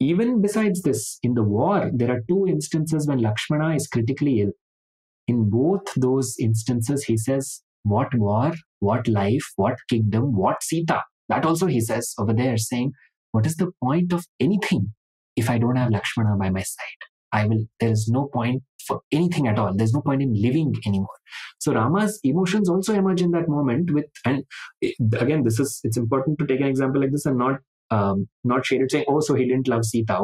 Even besides this, in the war, there are two instances when Lakshmana is critically ill. In both those instances, he says, what war, what life, what kingdom, what Sita? That also he says over there, saying, what is the point of anything if I don't have Lakshmana by my side? There is no point for anything at all. There's no point in living anymore. So Rama's emotions also emerge in that moment. It's important to take an example like this and not shade it, saying, oh, so he didn't love Sita.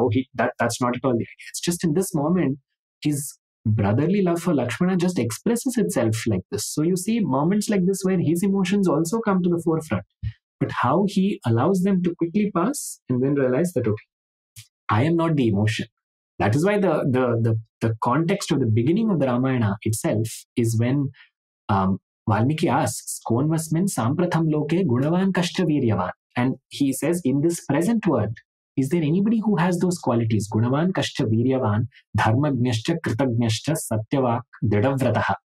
That's not at all the idea. It's just in this moment, his brotherly love for Lakshmana just expresses itself like this. So you see moments like this where his emotions also come to the forefront. But how he allows them to quickly pass and then realize that, okay, I am not the emotion. That is why the context of the beginning of the Ramayana itself is when Valmiki asks, Konvasmin sampratham loke gunavan kashtaviryavan. And he says, in this present world, is there anybody who has those qualities? Gunavan kashtaviryavan dharmagnyascha kritagnyascha satyavak dridavrataha.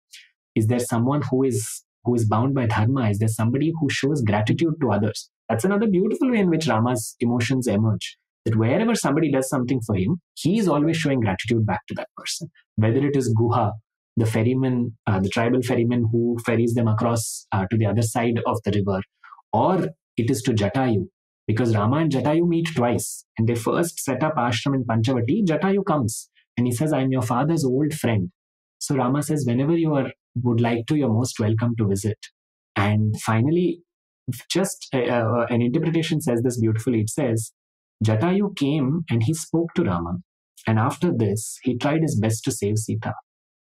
Is there someone who is bound by dharma? Is there somebody who shows gratitude to others? That's another beautiful way in which Rama's emotions emerge. That wherever somebody does something for him, he is always showing gratitude back to that person. Whether it is Guha, the ferryman, the tribal ferryman who ferries them across to the other side of the river, or it is to Jatayu, because Rama and Jatayu meet twice, and they first set up ashram in Panchavati. Jatayu comes and he says, I am your father's old friend. So Rama says, whenever you would like to, you're most welcome to visit. And finally, just an interpretation says this beautifully. It says, Jatayu came and he spoke to Rama. And after this, he tried his best to save Sita.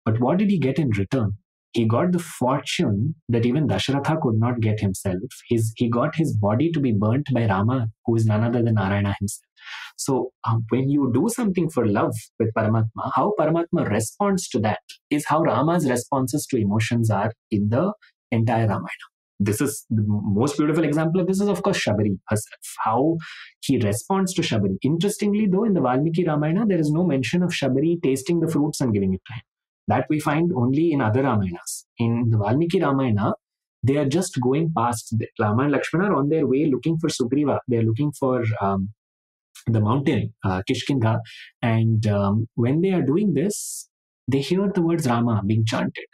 But what did he get in return? He got the fortune that even Dasharatha could not get himself. He got his body to be burnt by Rama, who is none other than Narayana himself. So when you do something for love with Paramatma, how Paramatma responds to that is how Rama's responses to emotions are in the entire Ramayana. This is the most beautiful example of this is, of course, Shabari herself, how he responds to Shabari. Interestingly, though, in the Valmiki Ramayana, there is no mention of Shabari tasting the fruits and giving it to him. That we find only in other Ramayanas. In the Valmiki Ramayana, they are just going past. Rama and Lakshmana are on their way looking for Sugriva. They are looking for the mountain, Kishkindha. And when they are doing this, they hear the words Rama being chanted.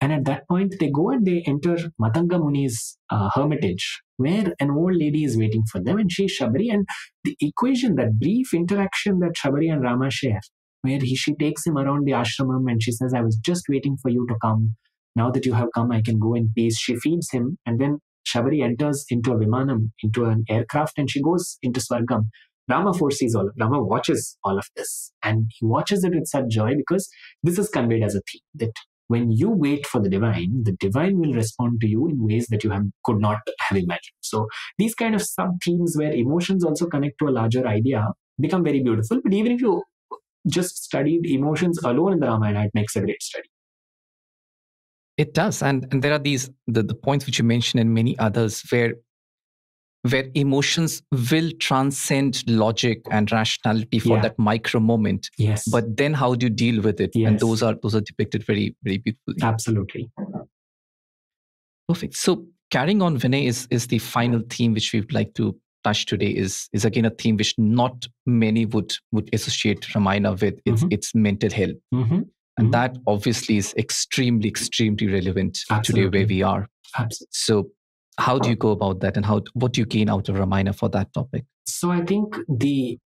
And at that point, they go and they enter Matanga Muni's hermitage, where an old lady is waiting for them, and she's Shabari. And the equation, that brief interaction that Shabari and Rama share, where she takes him around the ashramam and she says, I was just waiting for you to come. Now that you have come, I can go in peace. She feeds him, and then Shabari enters into a vimanam, into an aircraft, and she goes into Swargam. Rama watches all of this, and he watches it with such joy, because this is conveyed as a theme that when you wait for the divine will respond to you in ways that you could not have imagined. So these kind of sub-themes where emotions also connect to a larger idea become very beautiful. But even if you just studied emotions alone in the Ramayana, it makes a great study. It does. And there are these, the points which you mentioned and many others where emotions will transcend logic and rationality for that micro moment. Yes. But then how do you deal with it? Yes. And those are depicted very, very beautifully. Absolutely. Perfect. So carrying on, Vinay, is the final theme which we'd like to touch today is again a theme which not many would associate Ramayana with. It's mental health. And that obviously is extremely, extremely relevant today where we are. Absolutely. So how do you go about that, and what do you gain out of Ramayana for that topic? So I think the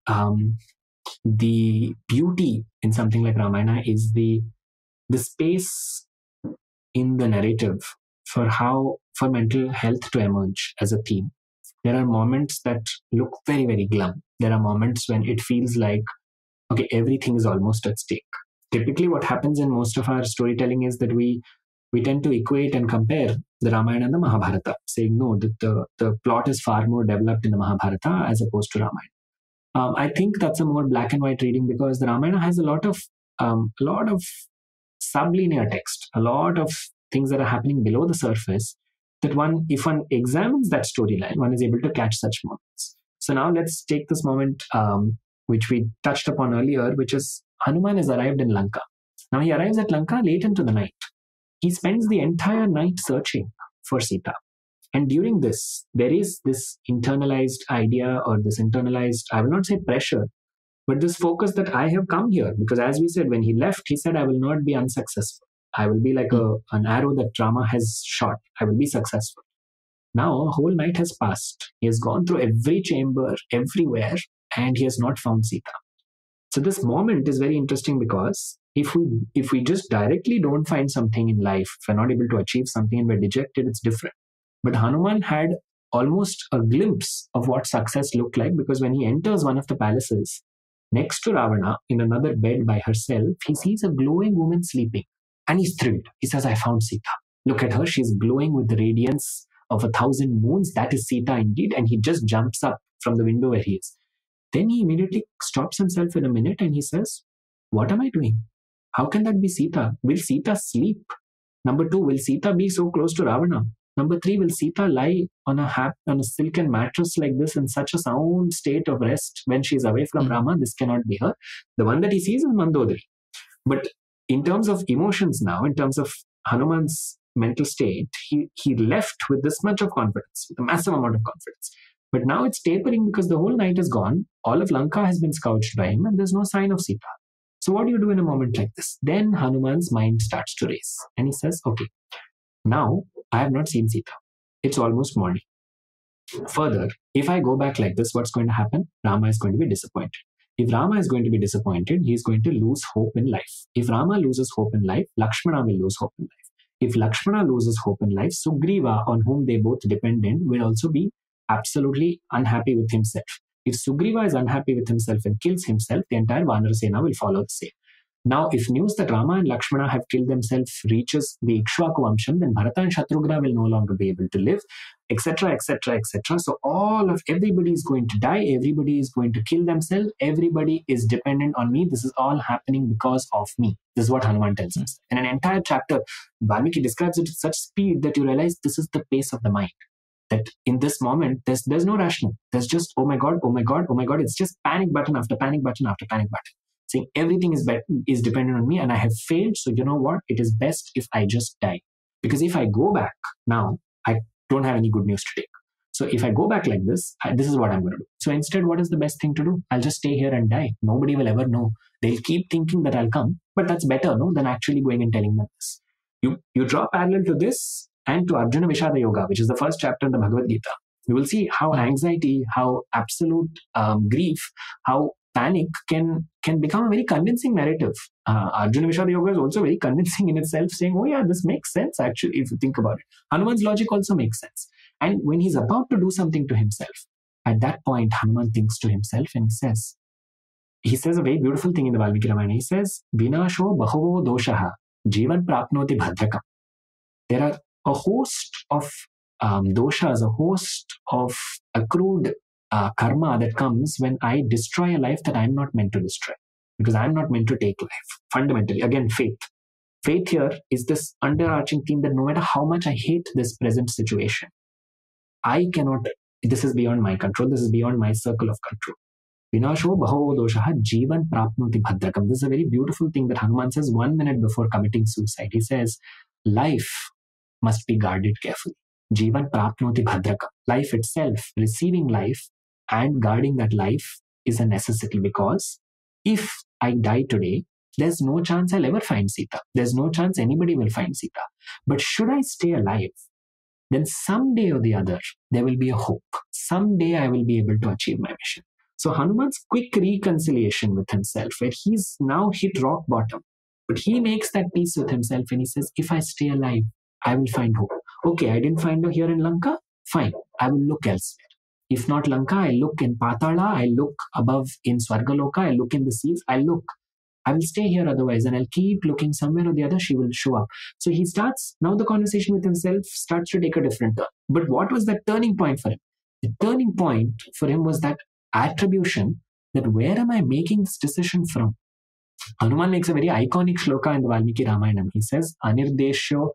beauty in something like Ramayana is the space in the narrative for mental health to emerge as a theme. There are moments that look very, very glum. There are moments when it feels like, okay, everything is almost at stake. Typically what happens in most of our storytelling is that we tend to equate and compare the Ramayana and the Mahabharata, saying, no, that the plot is far more developed in the Mahabharata as opposed to Ramayana. I think that's a more black and white reading because the Ramayana has a lot of sublinear text, a lot of things that are happening below the surface that one, if one examines that storyline, one is able to catch such moments. So now let's take this moment, which we touched upon earlier, which is Hanuman has arrived in Lanka. Now he arrives at Lanka late into the night. He spends the entire night searching for Sita. And during this, there is this internalized idea or this internalized, I will not say pressure, but this focus that I have come here. Because as we said, when he left, he said, I will not be unsuccessful. I will be like an arrow that Rama has shot. I will be successful. Now, a whole night has passed. He has gone through every chamber, everywhere, and he has not found Sita. So this moment is very interesting because if we just directly don't find something in life, if we're not able to achieve something and we're dejected, it's different. But Hanuman had almost a glimpse of what success looked like because when he enters one of the palaces, next to Ravana, in another bed by herself, he sees a glowing woman sleeping. And he's thrilled. He says, I found Sita. Look at her. She's glowing with the radiance of 1,000 moons. That is Sita indeed. And he just jumps up from the window where he is. Then he immediately stops himself in a minute and he says, what am I doing? How can that be Sita? Will Sita sleep? Number two, will Sita be so close to Ravana? Number three, will Sita lie on a silken mattress like this in such a sound state of rest when she's away from Rama? This cannot be her. The one that he sees is Mandodari. But in terms of emotions now, in terms of Hanuman's mental state, he left with this much of confidence, with a massive amount of confidence. But now it's tapering because the whole night is gone. All of Lanka has been scourged by him and there's no sign of Sita. So what do you do in a moment like this? Then Hanuman's mind starts to race. And he says, okay, now I have not seen Sita. It's almost morning. Further, if I go back like this, what's going to happen? Rama is going to be disappointed. If Rama is going to be disappointed, he is going to lose hope in life. If Rama loses hope in life, Lakshmana will lose hope in life. If Lakshmana loses hope in life, Sugriva, on whom they both dependent, will also be absolutely unhappy with himself. If Sugriva is unhappy with himself and kills himself, the entire Vanara Sena will follow the same. Now, if news that Rama and Lakshmana have killed themselves reaches the Ikshvaku Vamsham, then Bharata and Shatrughna will no longer be able to live, etc., etc., etc. So everybody is going to die, everybody is going to kill themselves, everybody is dependent on me. This is all happening because of me. This is what Hanuman tells us. In an entire chapter, Valmiki describes it at such speed that you realize this is the pace of the mind. That in this moment, there's no rational. There's just, oh my God, oh my God, oh my God. It's just panic button after panic button after panic button. Saying everything is dependent on me and I have failed. So you know what? It is best if I just die. Because if I go back now, I don't have any good news to take. So if I go back like this, this is what I'm going to do. So instead, what is the best thing to do? I'll just stay here and die. Nobody will ever know. They'll keep thinking that I'll come. But that's better, no, than actually going and telling them this. You draw parallel to this and to Arjuna Vishada Yoga, which is the first chapter in the Bhagavad Gita. You will see how anxiety, how absolute grief, how panic can become a very convincing narrative. Arjuna Vishada Yoga is also very convincing in itself, saying, oh yeah, this makes sense actually, if you think about it. Hanuman's logic also makes sense. And when he's about to do something to himself, at that point, Hanuman thinks to himself and he says a very beautiful thing in the Valmiki Ramayana. He says, Vinasho Bahavo Doshaha, Jivan Prapnoti Bhadrakam. There are a host of doshas, a host of accrued karma that comes when I destroy a life that I'm not meant to destroy. Because I'm not meant to take life. Fundamentally, again, faith. Faith here is this underarching theme that no matter how much I hate this present situation, I cannot, this is beyond my control, this is beyond my circle of control. Vinasho Bahavo Doshaha Jivan Prapnoti Bhadrakam. This is a very beautiful thing that Hanuman says 1 minute before committing suicide. He says, life must be guarded carefully. Jivan Prapnoti Bhadrakam. Life itself, receiving life, and guarding that life is a necessity because if I die today, there's no chance I'll ever find Sita. There's no chance anybody will find Sita. But should I stay alive, then someday or the other, there will be a hope. Someday I will be able to achieve my mission. So Hanuman's quick reconciliation with himself, where he's now hit rock bottom, but he makes that peace with himself and he says, if I stay alive, I will find hope. Okay, I didn't find her here in Lanka. Fine, I will look elsewhere. If not Lanka, I look in Patala, I look above in Swargaloka, I look in the seas, I will stay here otherwise and I'll keep looking somewhere or the other, she will show up. So he starts, now the conversation with himself starts to take a different turn. But what was that turning point for him? The turning point for him was that attribution that where am I making this decision from? Hanuman makes a very iconic shloka in the Valmiki Ramayana. He says, Anirdesho,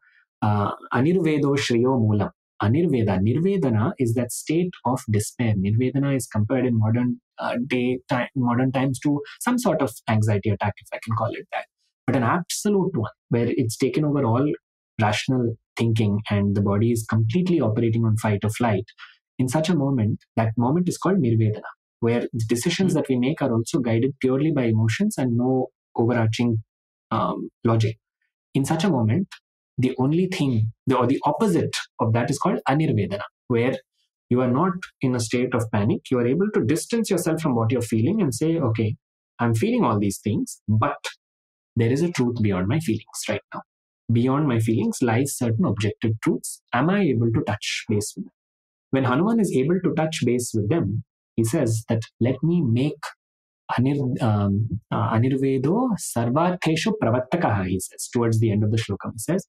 Anirvedo Shriyo Moolam. Anirveda, Nirvedana is that state of despair. Nirvedana is compared in modern times to some sort of anxiety attack, if I can call it that. But an absolute one, where it's taken over all rational thinking and the body is completely operating on fight or flight. In such a moment, that moment is called Nirvedana, where the decisions that we make are also guided purely by emotions and no overarching logic. In such a moment, the only thing, or the opposite of that is called Anirvedana, where you are not in a state of panic. You are able to distance yourself from what you're feeling and say, okay, I'm feeling all these things, but there is a truth beyond my feelings right now. Beyond my feelings lies certain objective truths. Am I able to touch base with them? When Hanuman is able to touch base with them, he says that let me make Anirvedo Sarvartheshu Pravartakaha, he says, towards the end of the shloka. He says,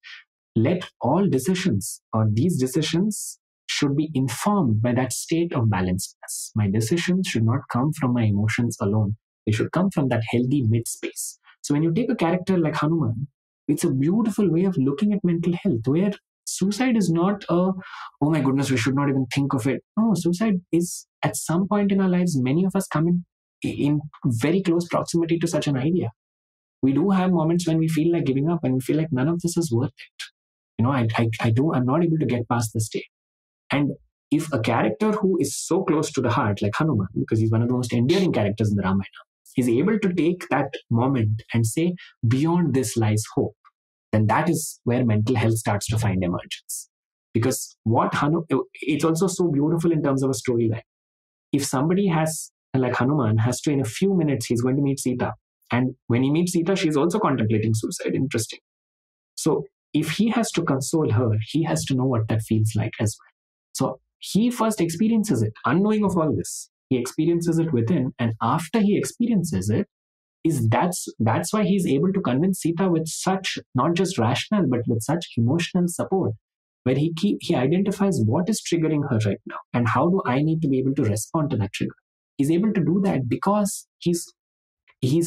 let all decisions or these decisions should be informed by that state of balancedness. My decisions should not come from my emotions alone. They should come from that healthy mid-space. So when you take a character like Hanuman, it's a beautiful way of looking at mental health, where suicide is not a, oh my goodness, we should not even think of it. No, suicide is at some point in our lives, many of us come in very close proximity to such an idea. We do have moments when we feel like giving up and we feel like none of this is worth it. You know, I'm not able to get past this day. And if a character who is so close to the heart, like Hanuman, because he's one of the most endearing characters in the Ramayana, is able to take that moment and say, beyond this lies hope, then that is where mental health starts to find emergence. Because it's also so beautiful in terms of a storyline. If somebody has, like Hanuman, has to, in a few minutes, he's going to meet Sita. And when he meets Sita, she's also contemplating suicide. Interesting. So if he has to console her, he has to know what that feels like as well. So he first experiences it, unknowing of all this. He experiences it within, and after he experiences it, that's why he's able to convince Sita with such, not just rational, but with such emotional support, where he identifies what is triggering her right now and how do I need to be able to respond to that trigger. He's able to do that because he's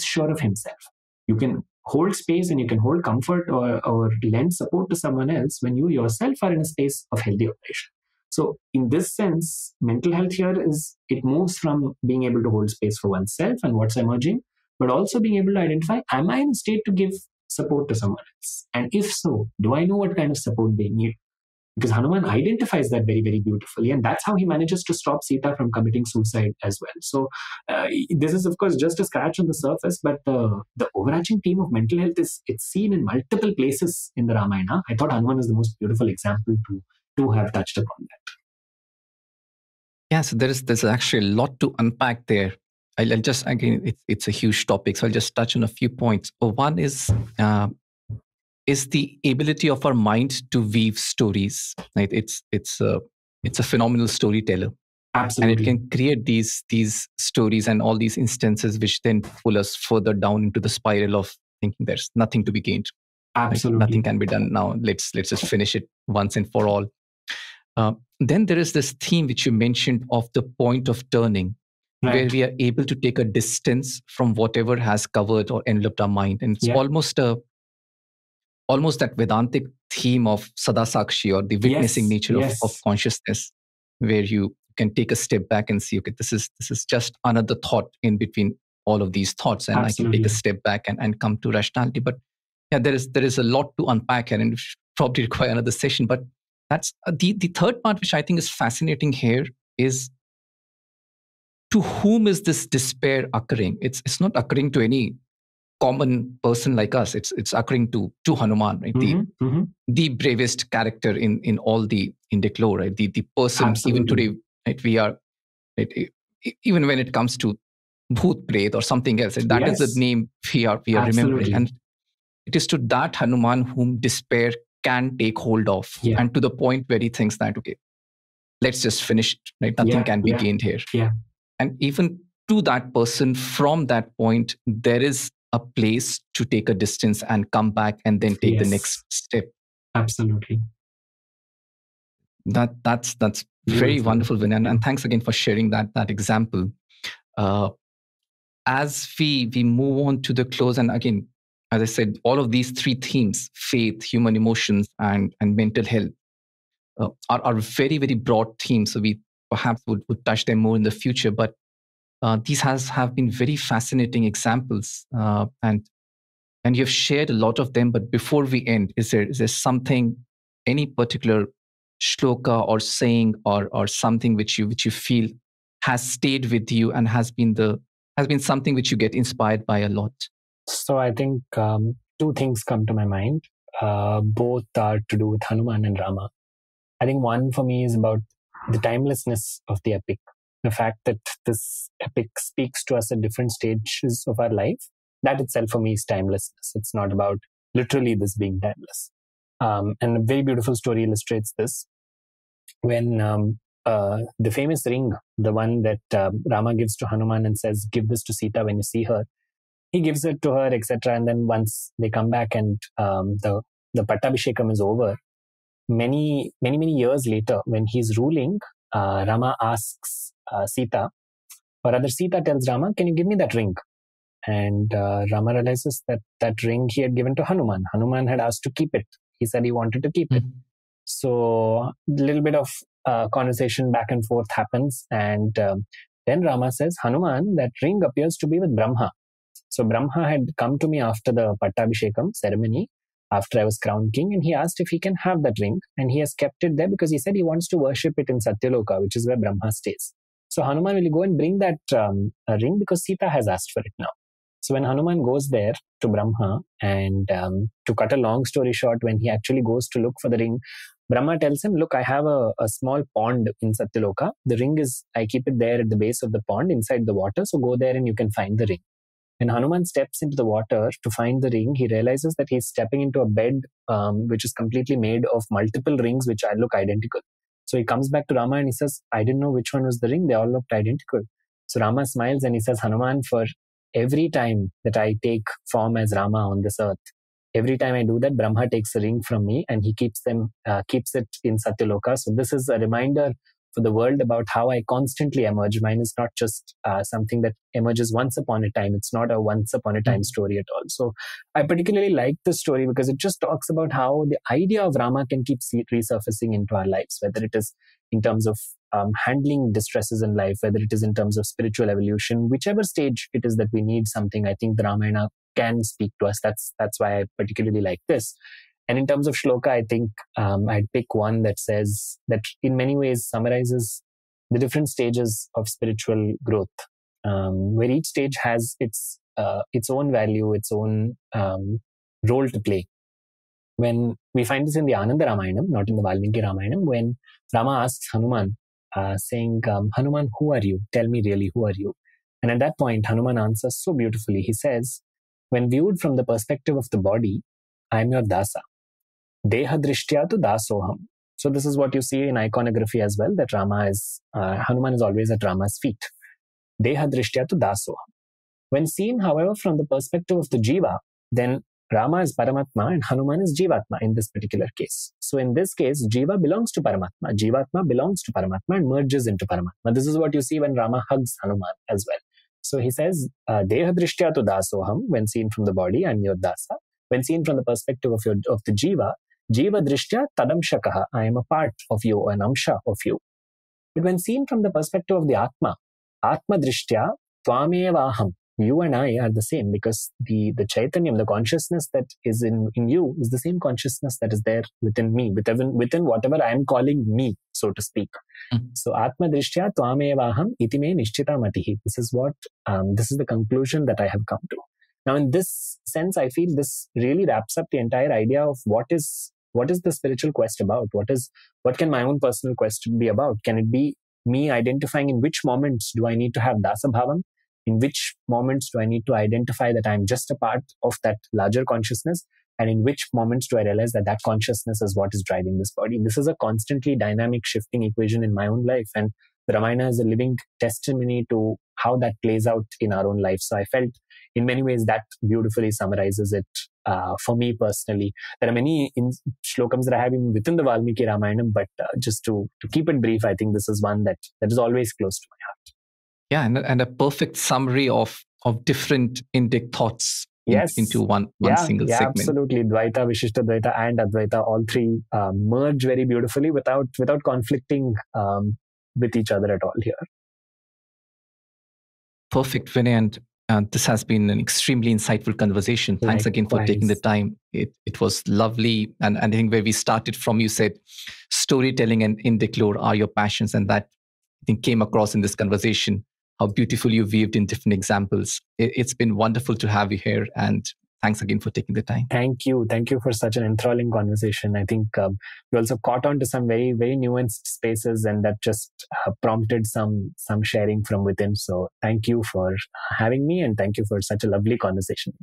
sure of himself. You can hold space and you can hold comfort or lend support to someone else when you yourself are in a space of healthy operation. So in this sense, mental health here is, it moves from being able to hold space for oneself and what's emerging, but also being able to identify, am I in a state to give support to someone else? And if so, do I know what kind of support they need? Because Hanuman identifies that very, very beautifully. And that's how he manages to stop Sita from committing suicide as well. So this is, of course, just a scratch on the surface, but the overarching theme of mental health is, it's seen in multiple places in the Ramayana. I thought Hanuman is the most beautiful example to have touched upon that. Yeah, so there's actually a lot to unpack there. I'll just, again, it's a huge topic, so I'll just touch on a few points. One is the ability of our mind to weave stories. Right? It's a phenomenal storyteller. Absolutely. And it can create these stories and all these instances, which then pull us further down into the spiral of thinking there's nothing to be gained. Absolutely. Like, nothing can be done now. Let's just finish it once and for all. Then there is this theme which you mentioned of the point of turning, right, where we are able to take a distance from whatever has covered or enveloped our mind. And it's almost that Vedantic theme of Sadasakshi, or the witnessing nature of consciousness, where you can take a step back and see, okay, this is just another thought in between all of these thoughts. And absolutely, I can take a step back and come to rationality. But yeah, there is a lot to unpack here, and it probably require another session. But that's the third part, which I think is fascinating here, is to whom is this despair occurring? It's not occurring to any common person like us. It's occurring to Hanuman, right? The bravest character in all the Indiclore, right? The person, absolutely, even today, right? We are, right, even when it comes to Bhoot Preth or something else, that is the name we are remembering. And it is to that Hanuman whom despair can take hold of, and to the point where he thinks that, okay, let's just finish it, right? Nothing can be gained here. Yeah. And even to that person, from that point, there is a place to take a distance and come back and then take the next step. Absolutely. That's very wonderful, Vinay. And thanks again for sharing that example. as we move on to the close, and again, as I said, all of these three themes, faith, human emotions, and mental health, are very, very broad themes. So we perhaps would touch them more in the future. But these have been very fascinating examples. And you've shared a lot of them. But before we end, is there something, any particular shloka or saying or something which you feel has stayed with you and has been something which you get inspired by a lot? So I think two things come to my mind. Both are to do with Hanuman and Rama. I think one for me is about the timelessness of the epic. The fact that this epic speaks to us at different stages of our life, that itself for me is timelessness. It's not about literally this being timeless. And a very beautiful story illustrates this. When the famous ring, the one that Rama gives to Hanuman and says, give this to Sita when you see her. He gives it to her, etc. And then once they come back and the Pattabhishekam is over, many years later, when he's ruling, Rama asks Sita, or rather Sita tells Rama, can you give me that ring? And Rama realizes that that ring he had given to Hanuman. Hanuman had asked to keep it. He said he wanted to keep it. So a little bit of conversation back and forth happens. And then Rama says, Hanuman, that ring appears to be with Brahma. So Brahma had come to me after the Pattabhishekam ceremony, after I was crowned king, and he asked if he can have that ring. And he has kept it there because he said he wants to worship it in Satyaloka, which is where Brahma stays. So Hanuman, will you go and bring that ring because Sita has asked for it now. So when Hanuman goes there to Brahma, and to cut a long story short, when he actually goes to look for the ring, Brahma tells him, look, I have a small pond in Satyaloka. The ring is, I keep it there at the base of the pond inside the water. So go there and you can find the ring. When Hanuman steps into the water to find the ring, he realizes that he's stepping into a bed which is completely made of multiple rings which look identical. So he comes back to Rama and he says, I didn't know which one was the ring. They all looked identical. So Rama smiles and he says, Hanuman, for every time that I take form as Rama on this earth, every time I do that, Brahma takes a ring from me and he keeps it in Satyaloka. So this is a reminder for the world about how I constantly emerge. Mine is not just something that emerges once upon a time. It's not a once upon a time story at all. So I particularly like this story because it just talks about how the idea of Rama can keep resurfacing into our lives, whether it is in terms of handling distresses in life, whether it is in terms of spiritual evolution, whichever stage it is that we need something. I think the Ramayana can speak to us. That's why I particularly like this. And in terms of shloka, I think I'd pick one that says, that in many ways summarizes the different stages of spiritual growth, where each stage has its own value, its own role to play. When we find this in the Ananda Ramayanam, not in the Valmiki Ramayanam, when Rama asks Hanuman, saying, Hanuman, who are you? Tell me really, who are you? And at that point, Hanuman answers so beautifully. He says, when viewed from the perspective of the body, I am your dasa. Deha drishtya tu dasoham. So this is what you see in iconography as well, that Hanuman is always at Rama's feet. Deha drishtya tu dasoham. When seen, however, from the perspective of the jiva, then Rama is Paramatma and Hanuman is Jivatma in this particular case. So in this case, jiva belongs to Paramatma. Jivatma belongs to Paramatma and merges into Paramatma. This is what you see when Rama hugs Hanuman as well. So he says, Deha drishtya tu dasoham. When seen from the body, I am your dasa. When seen from the perspective of the jiva, jiva drishtya tadamshakaha, I am a part of you, or an amsha of you. But when seen from the perspective of the atma, atma drishtya tvamevaham, you and I are the same, because the chaitanyam, the consciousness that is in you is the same consciousness that is there within me, within whatever I am calling me, so to speak. So atma drishtya tvamevaham itime nishchita matihi. This is what, this is the conclusion that I have come to. Now, in this sense, I feel this really wraps up the entire idea of what is the spiritual quest about? What can my own personal quest be about? Can it be me identifying in which moments do I need to have dasabhavam? In which moments do I need to identify that I'm just a part of that larger consciousness? And in which moments do I realize that that consciousness is what is driving this body? This is a constantly dynamic shifting equation in my own life. And the Ramayana is a living testimony to how that plays out in our own life. So I felt in many ways that beautifully summarizes it for me personally. There are many shlokams that I have even within the Valmiki Ramayana, but just to keep it brief, I think this is one that is always close to my heart. Yeah, and a perfect summary of of different in-depth thoughts into one single segment. Absolutely. Dvaita, Vishishta Dvaita and Advaita, all three merge very beautifully without conflicting with each other at all here. Perfect, Vinay. And this has been an extremely insightful conversation. Thanks again for taking the time. It was lovely. And I think where we started from, you said storytelling and Indiclore are your passions. And that, I think, came across in this conversation, how beautifully you weaved in different examples. It's been wonderful to have you here. And thanks again for taking the time. Thank you. Thank you for such an enthralling conversation. I think we also caught on to some very, very nuanced spaces, and that just prompted some sharing from within. So thank you for having me, and thank you for such a lovely conversation.